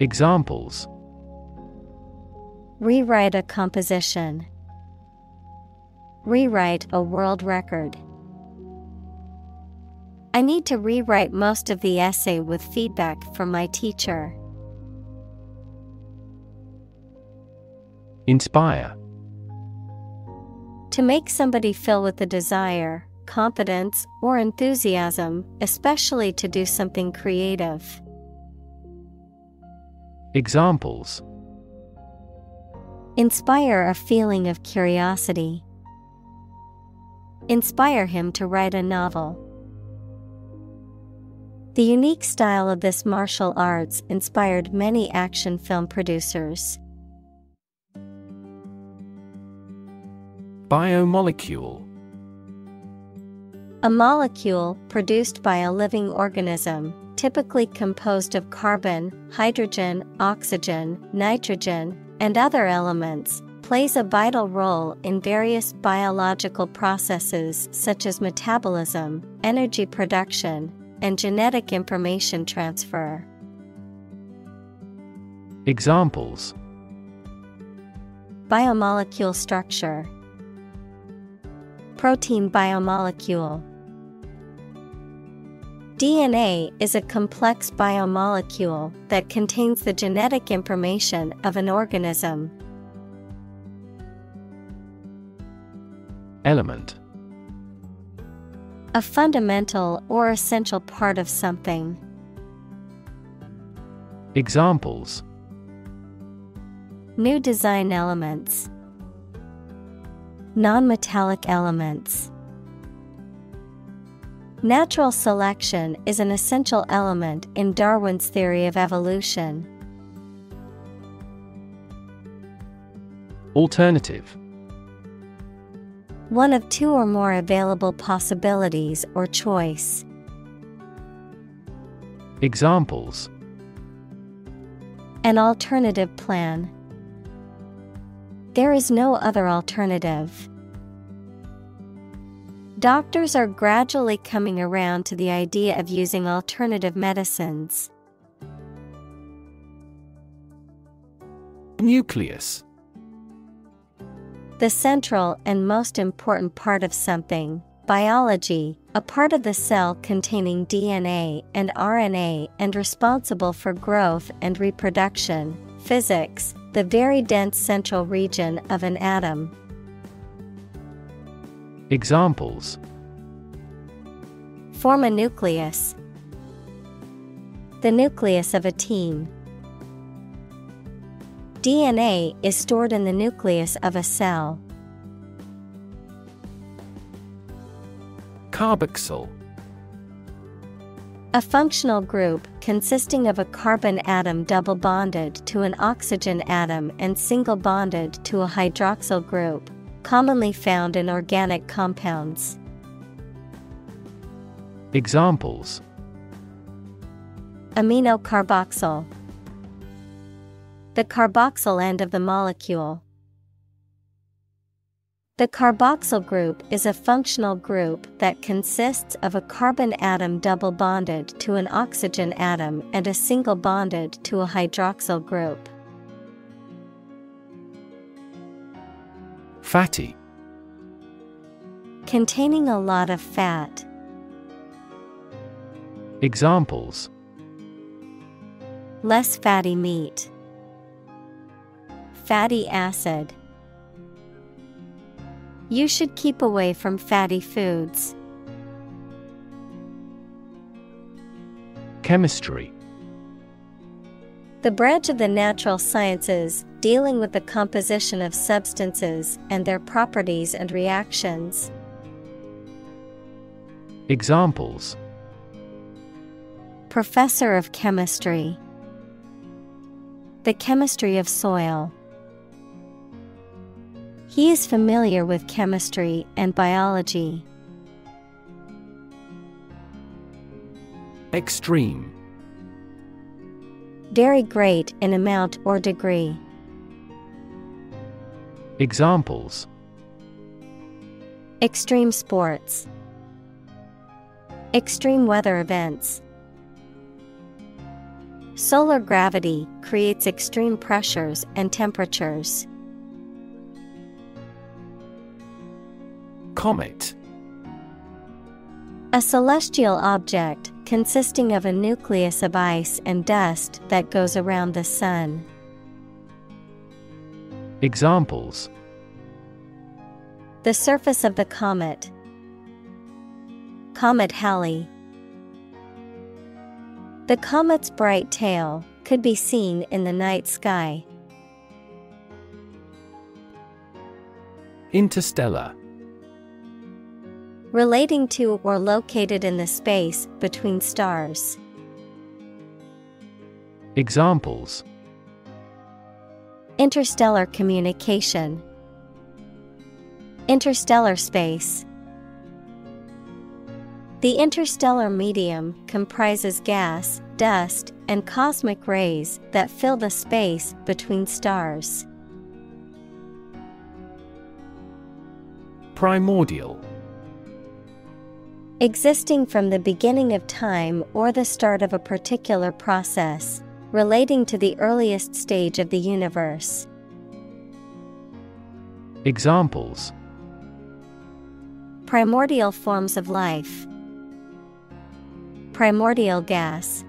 Examples: rewrite a composition, rewrite a world record. I need to rewrite most of the essay with feedback from my teacher. Inspire. To make somebody fill with a desire, confidence, or enthusiasm, especially to do something creative. Examples: inspire a feeling of curiosity, inspire him to write a novel. The unique style of this martial arts inspired many action film producers. Biomolecule. A molecule produced by a living organism, typically composed of carbon, hydrogen, oxygen, nitrogen, and other elements, plays a vital role in various biological processes such as metabolism, energy production, and genetic information transfer. Examples: biomolecule structure, protein biomolecule. DNA is a complex biomolecule that contains the genetic information of an organism. Element. A fundamental or essential part of something. Examples: new design elements, non-metallic elements. Natural selection is an essential element in Darwin's theory of evolution. Alternative: one of two or more available possibilities or choice. Examples: an alternative plan. There is no other alternative. Doctors are gradually coming around to the idea of using alternative medicines. Nucleus: the central and most important part of something. Biology, a part of the cell containing DNA and RNA and responsible for growth and reproduction. Physics, the very dense central region of an atom. Examples: form a nucleus. The nucleus of a team. DNA is stored in the nucleus of a cell. Carboxyl: a functional group consisting of a carbon atom double bonded to an oxygen atom and single bonded to a hydroxyl group, commonly found in organic compounds. Examples: aminocarboxyl. The carboxyl end of the molecule. The carboxyl group is a functional group that consists of a carbon atom double bonded to an oxygen atom and a single bonded to a hydroxyl group. Fatty: containing a lot of fat. Examples: less fatty meat. Fatty acid. You should keep away from fatty foods. Chemistry: the branch of the natural sciences dealing with the composition of substances and their properties and reactions. Examples: professor of chemistry. The chemistry of soil. He is familiar with chemistry and biology. Extreme: very great in amount or degree. Examples: extreme sports. Extreme weather events. Solar gravity creates extreme pressures and temperatures. Comet: a celestial object consisting of a nucleus of ice and dust that goes around the sun. Examples: the surface of the comet. Comet Halley. The comet's bright tail could be seen in the night sky. Interstellar: relating to or located in the space between stars. Examples: interstellar communication. Interstellar space. The interstellar medium comprises gas, dust, and cosmic rays that fill the space between stars. Primordial: existing from the beginning of time or the start of a particular process, relating to the earliest stage of the universe. Examples: primordial forms of life. Primordial gas.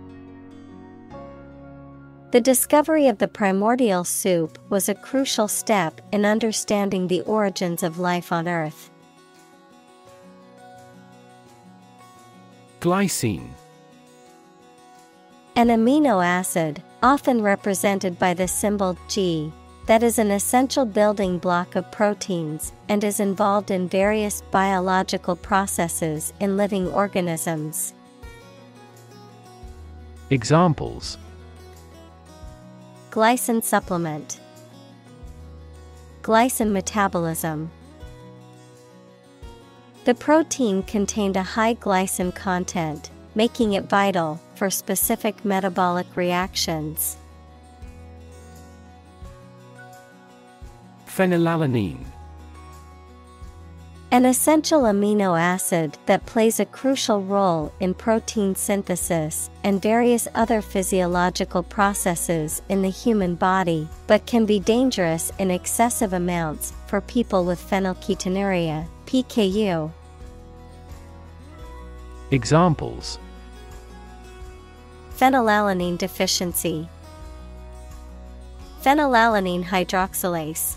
The discovery of the primordial soup was a crucial step in understanding the origins of life on Earth. Glycine. An amino acid, often represented by the symbol G, that is an essential building block of proteins and is involved in various biological processes in living organisms. Examples: Glycine supplement, Glycine metabolism. The protein contained a high glycine content, making it vital for specific metabolic reactions. Phenylalanine. An essential amino acid that plays a crucial role in protein synthesis and various other physiological processes in the human body, but can be dangerous in excessive amounts for people with phenylketonuria (PKU). Examples: phenylalanine deficiency, phenylalanine hydroxylase.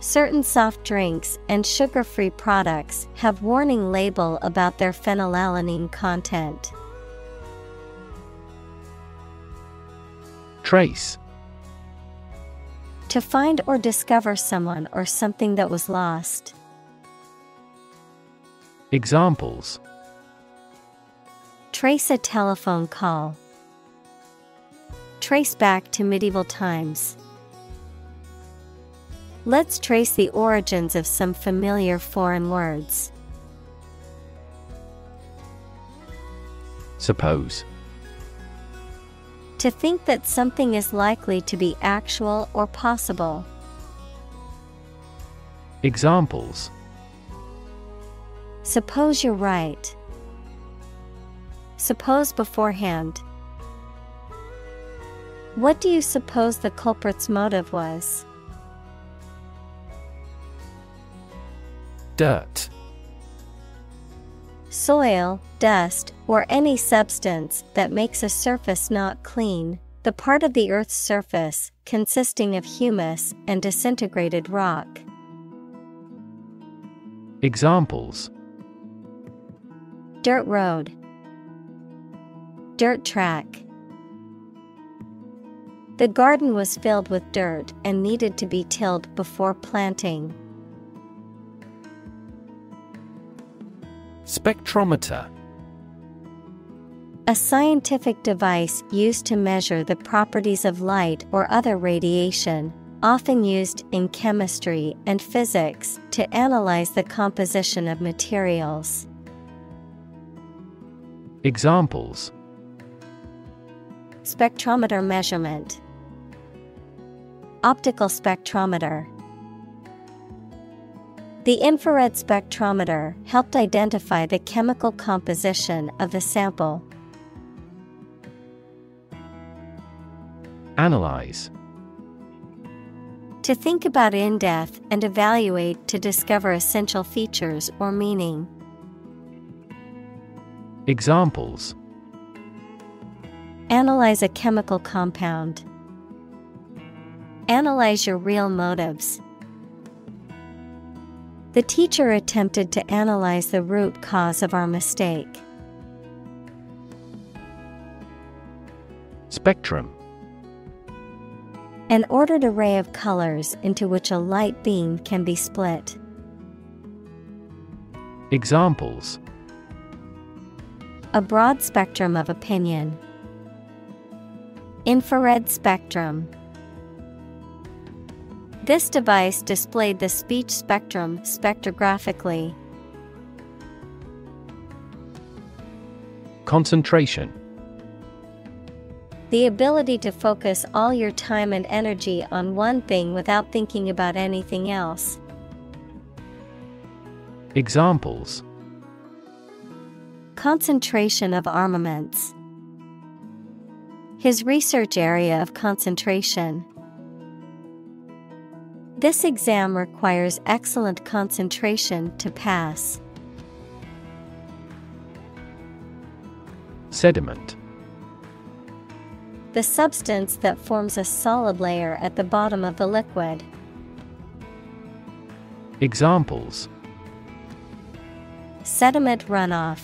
Certain soft drinks and sugar-free products have warning label about their phenylalanine content. Trace. To find or discover someone or something that was lost. Examples: trace a telephone call, trace back to medieval times. Let's trace the origins of some familiar foreign words. Suppose. To think that something is likely to be actual or possible. Examples: suppose you're right. Suppose beforehand. What do you suppose the culprit's motive was? Dirt. Soil, dust, or any substance that makes a surface not clean, the part of the Earth's surface consisting of humus and disintegrated rock. Examples: dirt road, dirt track. The garden was filled with dirt and needed to be tilled before planting. Spectrometer. A scientific device used to measure the properties of light or other radiation, often used in chemistry and physics to analyze the composition of materials. Examples: spectrometer measurement, optical spectrometer. The infrared spectrometer helped identify the chemical composition of the sample. Analyze. To think about in depth and evaluate to discover essential features or meaning. Examples: analyze a chemical compound, analyze your real motives. The teacher attempted to analyze the root cause of our mistake. Spectrum. An ordered array of colors into which a light beam can be split. Examples: a broad spectrum of opinion, infrared spectrum. This device displayed the speech spectrum spectrographically. Concentration. The ability to focus all your time and energy on one thing without thinking about anything else. Examples: concentration of armaments. His research area of concentration. This exam requires excellent concentration to pass. Sediment. The substance that forms a solid layer at the bottom of the liquid. Examples: Sediment runoff.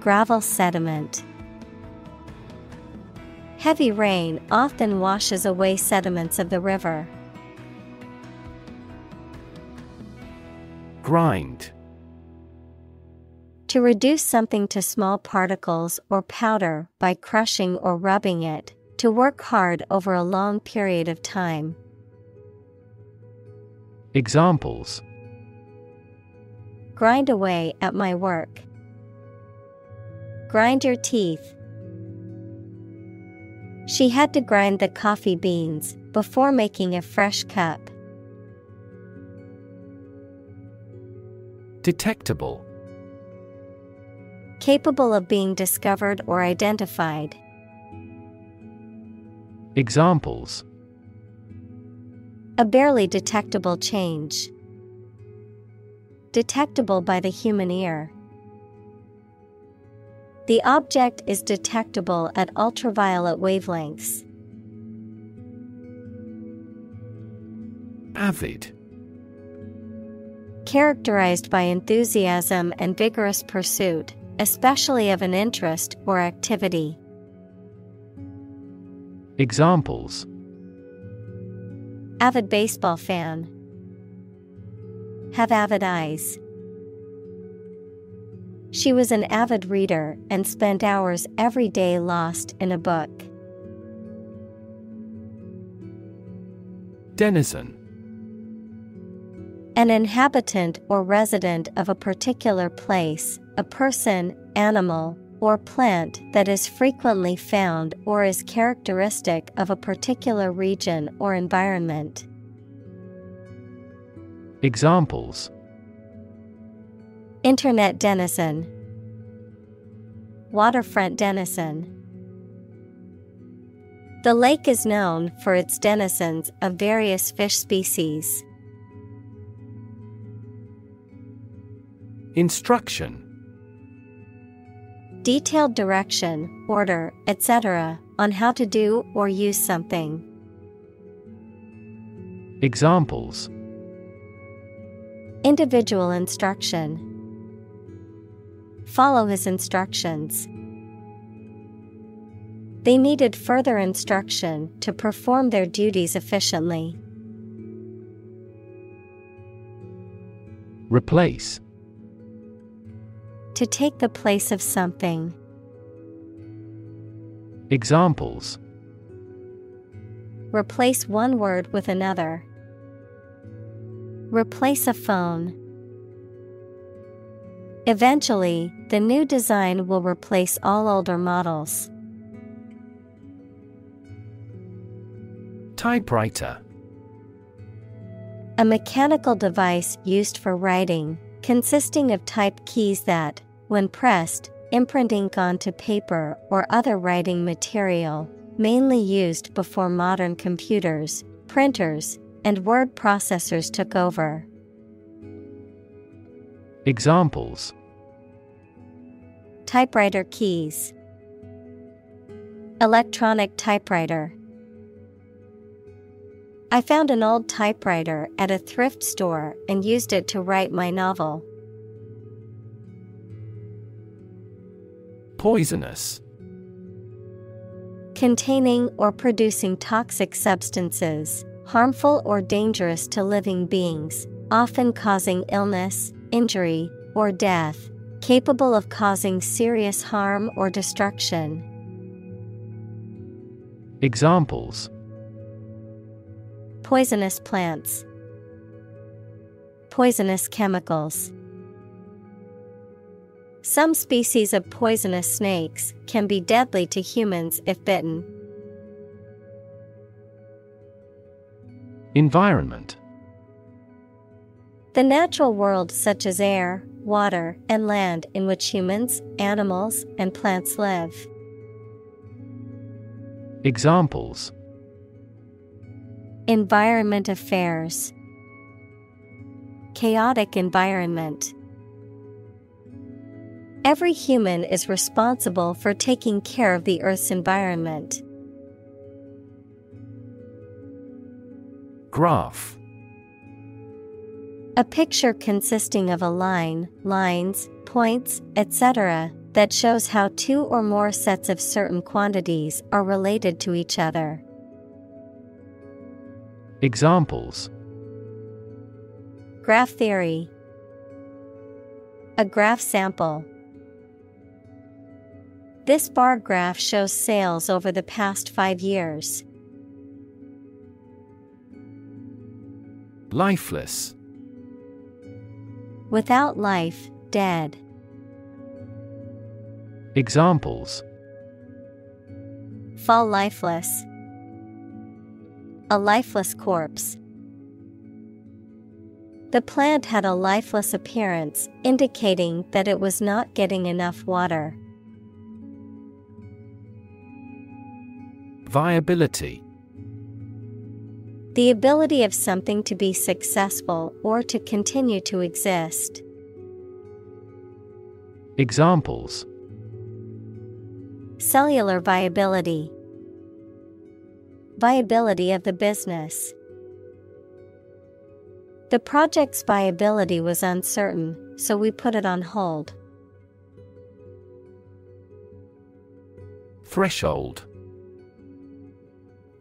Gravel sediment. Heavy rain often washes away sediments of the river. Grind. To reduce something to small particles or powder by crushing or rubbing it, to work hard over a long period of time. Examples: grind away at my work. Grind your teeth. She had to grind the coffee beans before making a fresh cup. Detectable. Capable of being discovered or identified. Examples: a barely detectable change. Detectable by the human ear. The object is detectable at ultraviolet wavelengths. Avid. Characterized by enthusiasm and vigorous pursuit, especially of an interest or activity. Examples: avid baseball fan. Have avid eyes. She was an avid reader and spent hours every day lost in a book. Denizen. An inhabitant or resident of a particular place, a person, animal, or plant that is frequently found or is characteristic of a particular region or environment. Examples: internet denizen. Waterfront denizen. The lake is known for its denizens of various fish species. Instruction. Detailed direction, order, etc. on how to do or use something. Examples: individual instruction. Follow his instructions. They needed further instruction to perform their duties efficiently. Replace. To take the place of something. Examples: replace one word with another. Replace a phone. Eventually, the new design will replace all older models. Typewriter. A mechanical device used for writing, consisting of type keys that, when pressed, imprint ink onto paper or other writing material, mainly used before modern computers, printers, and word processors took over. Examples: typewriter keys. Electronic typewriter. I found an old typewriter at a thrift store and used it to write my novel. Poisonous. Containing or producing toxic substances, harmful or dangerous to living beings, often causing illness, injury, or death, capable of causing serious harm or destruction. Examples: poisonous plants. Poisonous chemicals. Some species of poisonous snakes can be deadly to humans if bitten. Environment. The natural world, such as air, water, and land, in which humans, animals, and plants live. Examples: environment affairs. Chaotic environment. Every human is responsible for taking care of the Earth's environment. Graph. A picture consisting of a line, lines, points, etc., that shows how two or more sets of certain quantities are related to each other. Examples: graph theory, a graph sample. This bar graph shows sales over the past 5 years. Lifeless. Without life, dead. Examples: fall lifeless, a lifeless corpse. The plant had a lifeless appearance, indicating that it was not getting enough water. Viability. The ability of something to be successful or to continue to exist. Examples: cellular viability, viability of the business. The project's viability was uncertain, so we put it on hold. Threshold.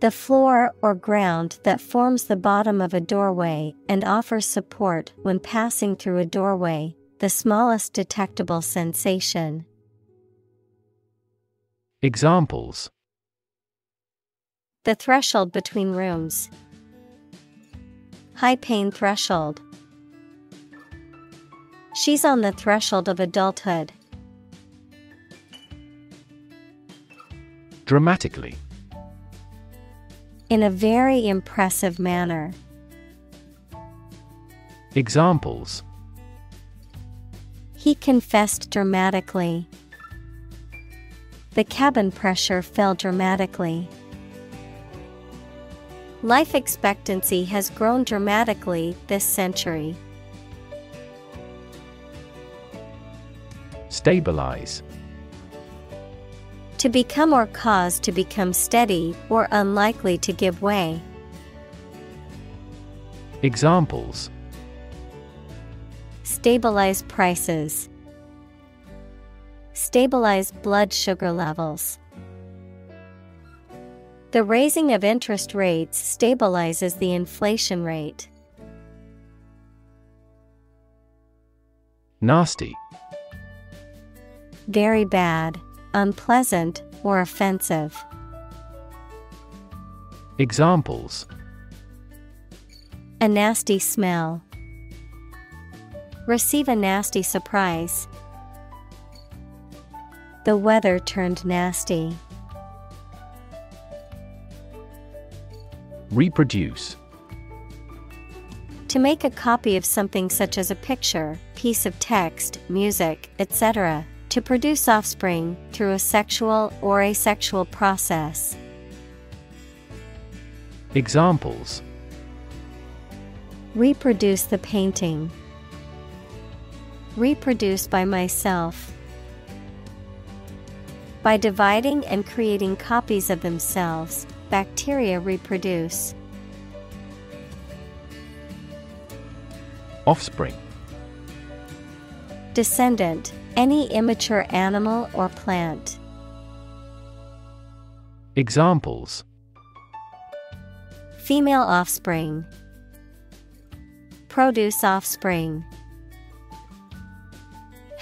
The floor or ground that forms the bottom of a doorway and offers support when passing through a doorway, the smallest detectable sensation. Examples: the threshold between rooms, high pain threshold. She's on the threshold of adulthood. Dramatically. In a very impressive manner. Examples: he confessed dramatically. The cabin pressure fell dramatically. Life expectancy has grown dramatically this century. Stabilize. To become or cause to become steady or unlikely to give way. Examples: stabilize prices, stabilize blood sugar levels. The raising of interest rates stabilizes the inflation rate. Nasty. Very bad, unpleasant or offensive. Examples: a nasty smell, receive a nasty surprise. The weather turned nasty. Reproduce. To make a copy of something such as a picture, piece of text, music, etc., to produce offspring through a sexual or asexual process. Examples: reproduce the painting, reproduce by myself. By dividing and creating copies of themselves, bacteria reproduce. Offspring. Descendant. Any immature animal or plant. Examples: female offspring, produce offspring.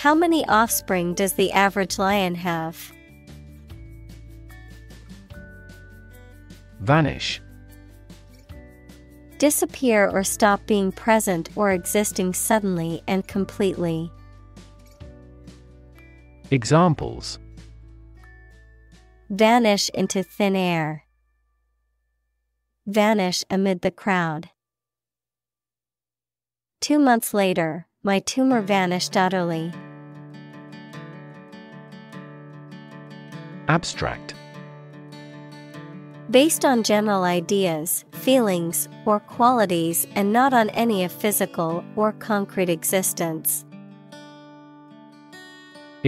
How many offspring does the average lion have? Vanish. Disappear or stop being present or existing suddenly and completely. Examples: vanish into thin air, vanish amid the crowd. 2 months later, my tumor vanished utterly. Abstract. Based on general ideas, feelings, or qualities and not on any of physical or concrete existence.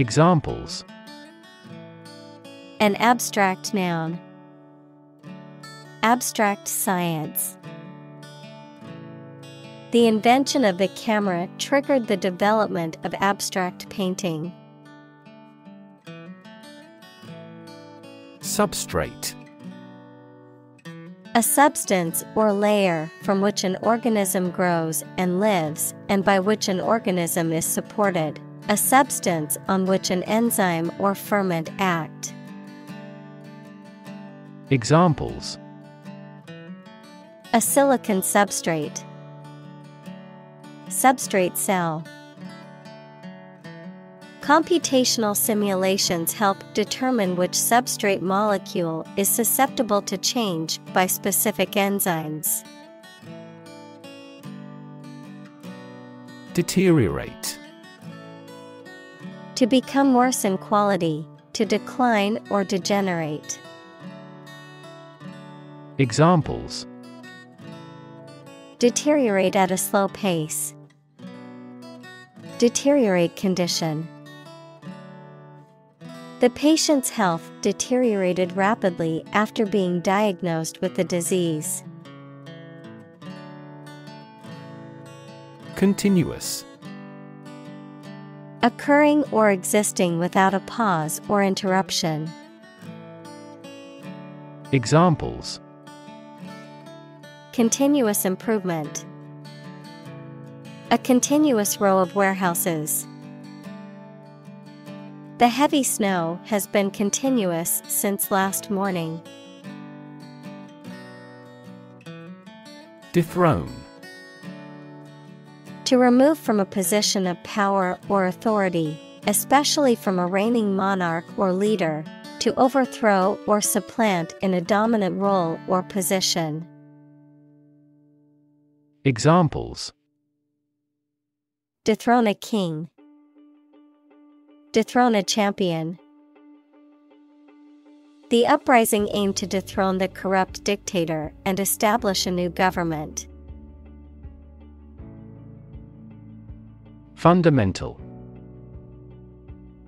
Examples: an abstract noun, abstract science. The invention of the camera triggered the development of abstract painting. Substrate. A substance or layer from which an organism grows and lives, and by which an organism is supported. A substance on which an enzyme or ferment act. Examples: a silicon substrate, substrate cell. Computational simulations help determine which substrate molecule is susceptible to change by specific enzymes. Deteriorate. To become worse in quality, to decline or degenerate. Examples: deteriorate at a slow pace. Deteriorate condition. The patient's health deteriorated rapidly after being diagnosed with the disease. Continuous. Occurring or existing without a pause or interruption. Examples: continuous improvement. A continuous row of warehouses. The heavy snow has been continuous since last morning. Dethrone. To remove from a position of power or authority, especially from a reigning monarch or leader, to overthrow or supplant in a dominant role or position. Examples: dethrone a king, dethrone a champion. The uprising aimed to dethrone the corrupt dictator and establish a new government. Fundamental.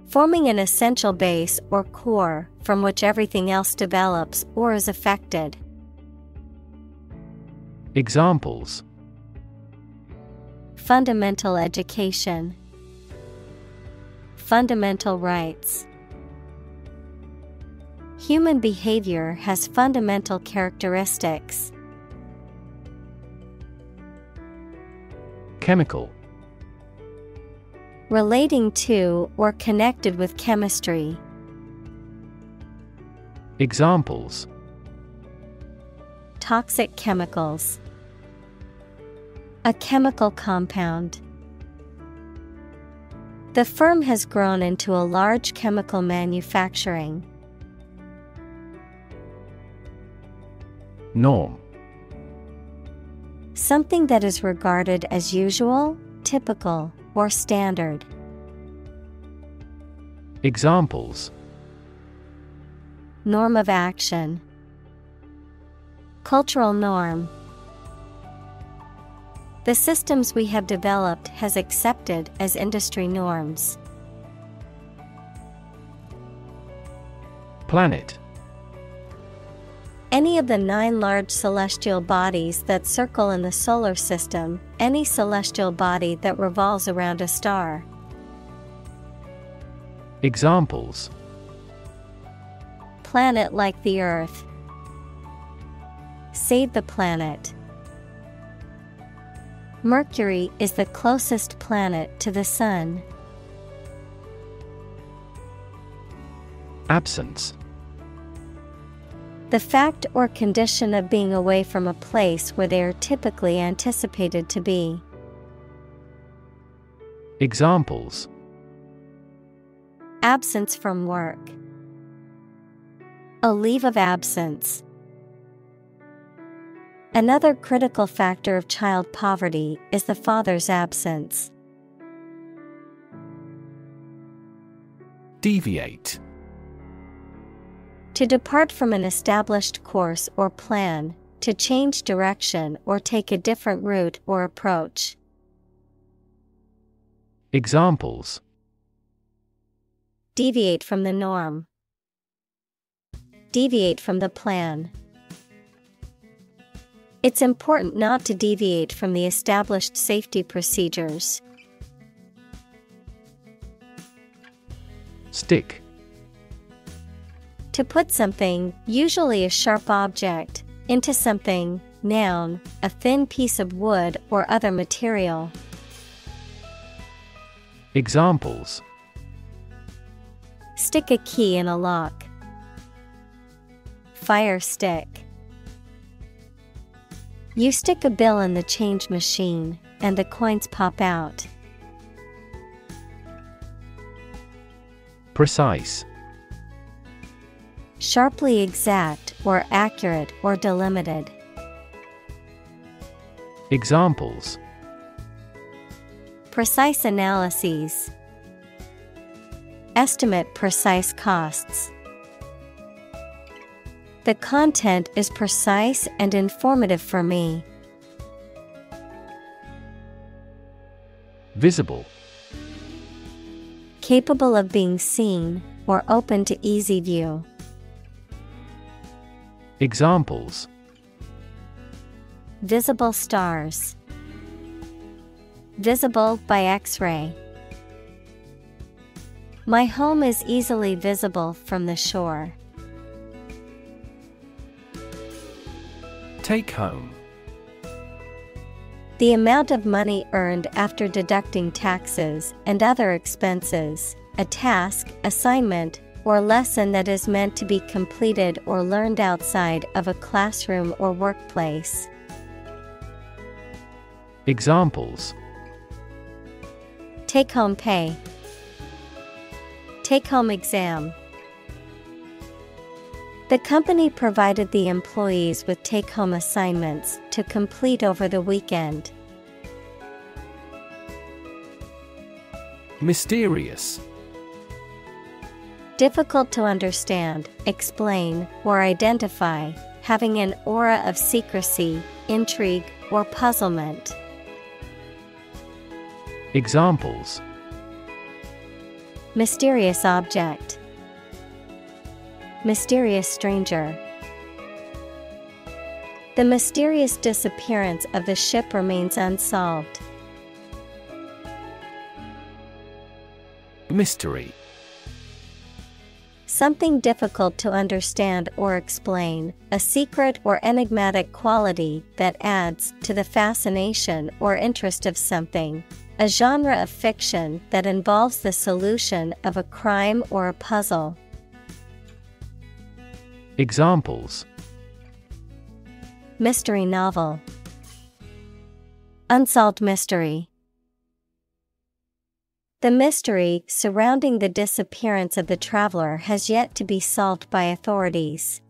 Forming an essential base or core from which everything else develops or is affected. Examples: fundamental education, fundamental rights. Human behavior has fundamental characteristics. Chemical. Relating to or connected with chemistry. Examples: toxic chemicals, a chemical compound. The firm has grown into a large chemical manufacturing. Norm. Something that is regarded as usual, typical, or standard. Examples: norm of action, cultural norm. The systems we have developed has accepted as industry norms. Planet. Any of the 9 large celestial bodies that circle in the solar system, any celestial body that revolves around a star. Examples: planet like the Earth, save the planet. Mercury is the closest planet to the Sun. Absence. The fact or condition of being away from a place where they are typically anticipated to be. Examples: absence from work, a leave of absence. Another critical factor of child poverty is the father's absence. Deviate. To depart from an established course or plan, to change direction or take a different route or approach. Examples: deviate from the norm, deviate from the plan. It's important not to deviate from the established safety procedures. Stick. To put something, usually a sharp object, into something, noun, a thin piece of wood or other material. Examples. Stick a key in a lock. Fire stick. You stick a bill in the change machine, and the coins pop out. Precise. Sharply exact or accurate or delimited. Examples. Precise analyses. Estimate precise costs. The content is precise and informative for me. Visible. Capable of being seen, or open to easy view. Examples. Visible stars. Visible by X-ray. My home is easily visible from the shore. Take home. The amount of money earned after deducting taxes and other expenses, a task, assignment, or lesson that is meant to be completed or learned outside of a classroom or workplace. Examples. Take home pay. Take home exam. The company provided the employees with take-home assignments to complete over the weekend. Mysterious. Difficult to understand, explain, or identify, having an aura of secrecy, intrigue, or puzzlement. Examples. Mysterious object. Mysterious stranger. The mysterious disappearance of the ship remains unsolved. Mystery. Something difficult to understand or explain, a secret or enigmatic quality that adds to the fascination or interest of something, a genre of fiction that involves the solution of a crime or a puzzle. Examples. Mystery novel. Unsolved mystery. The mystery surrounding the disappearance of the traveler has yet to be solved by authorities.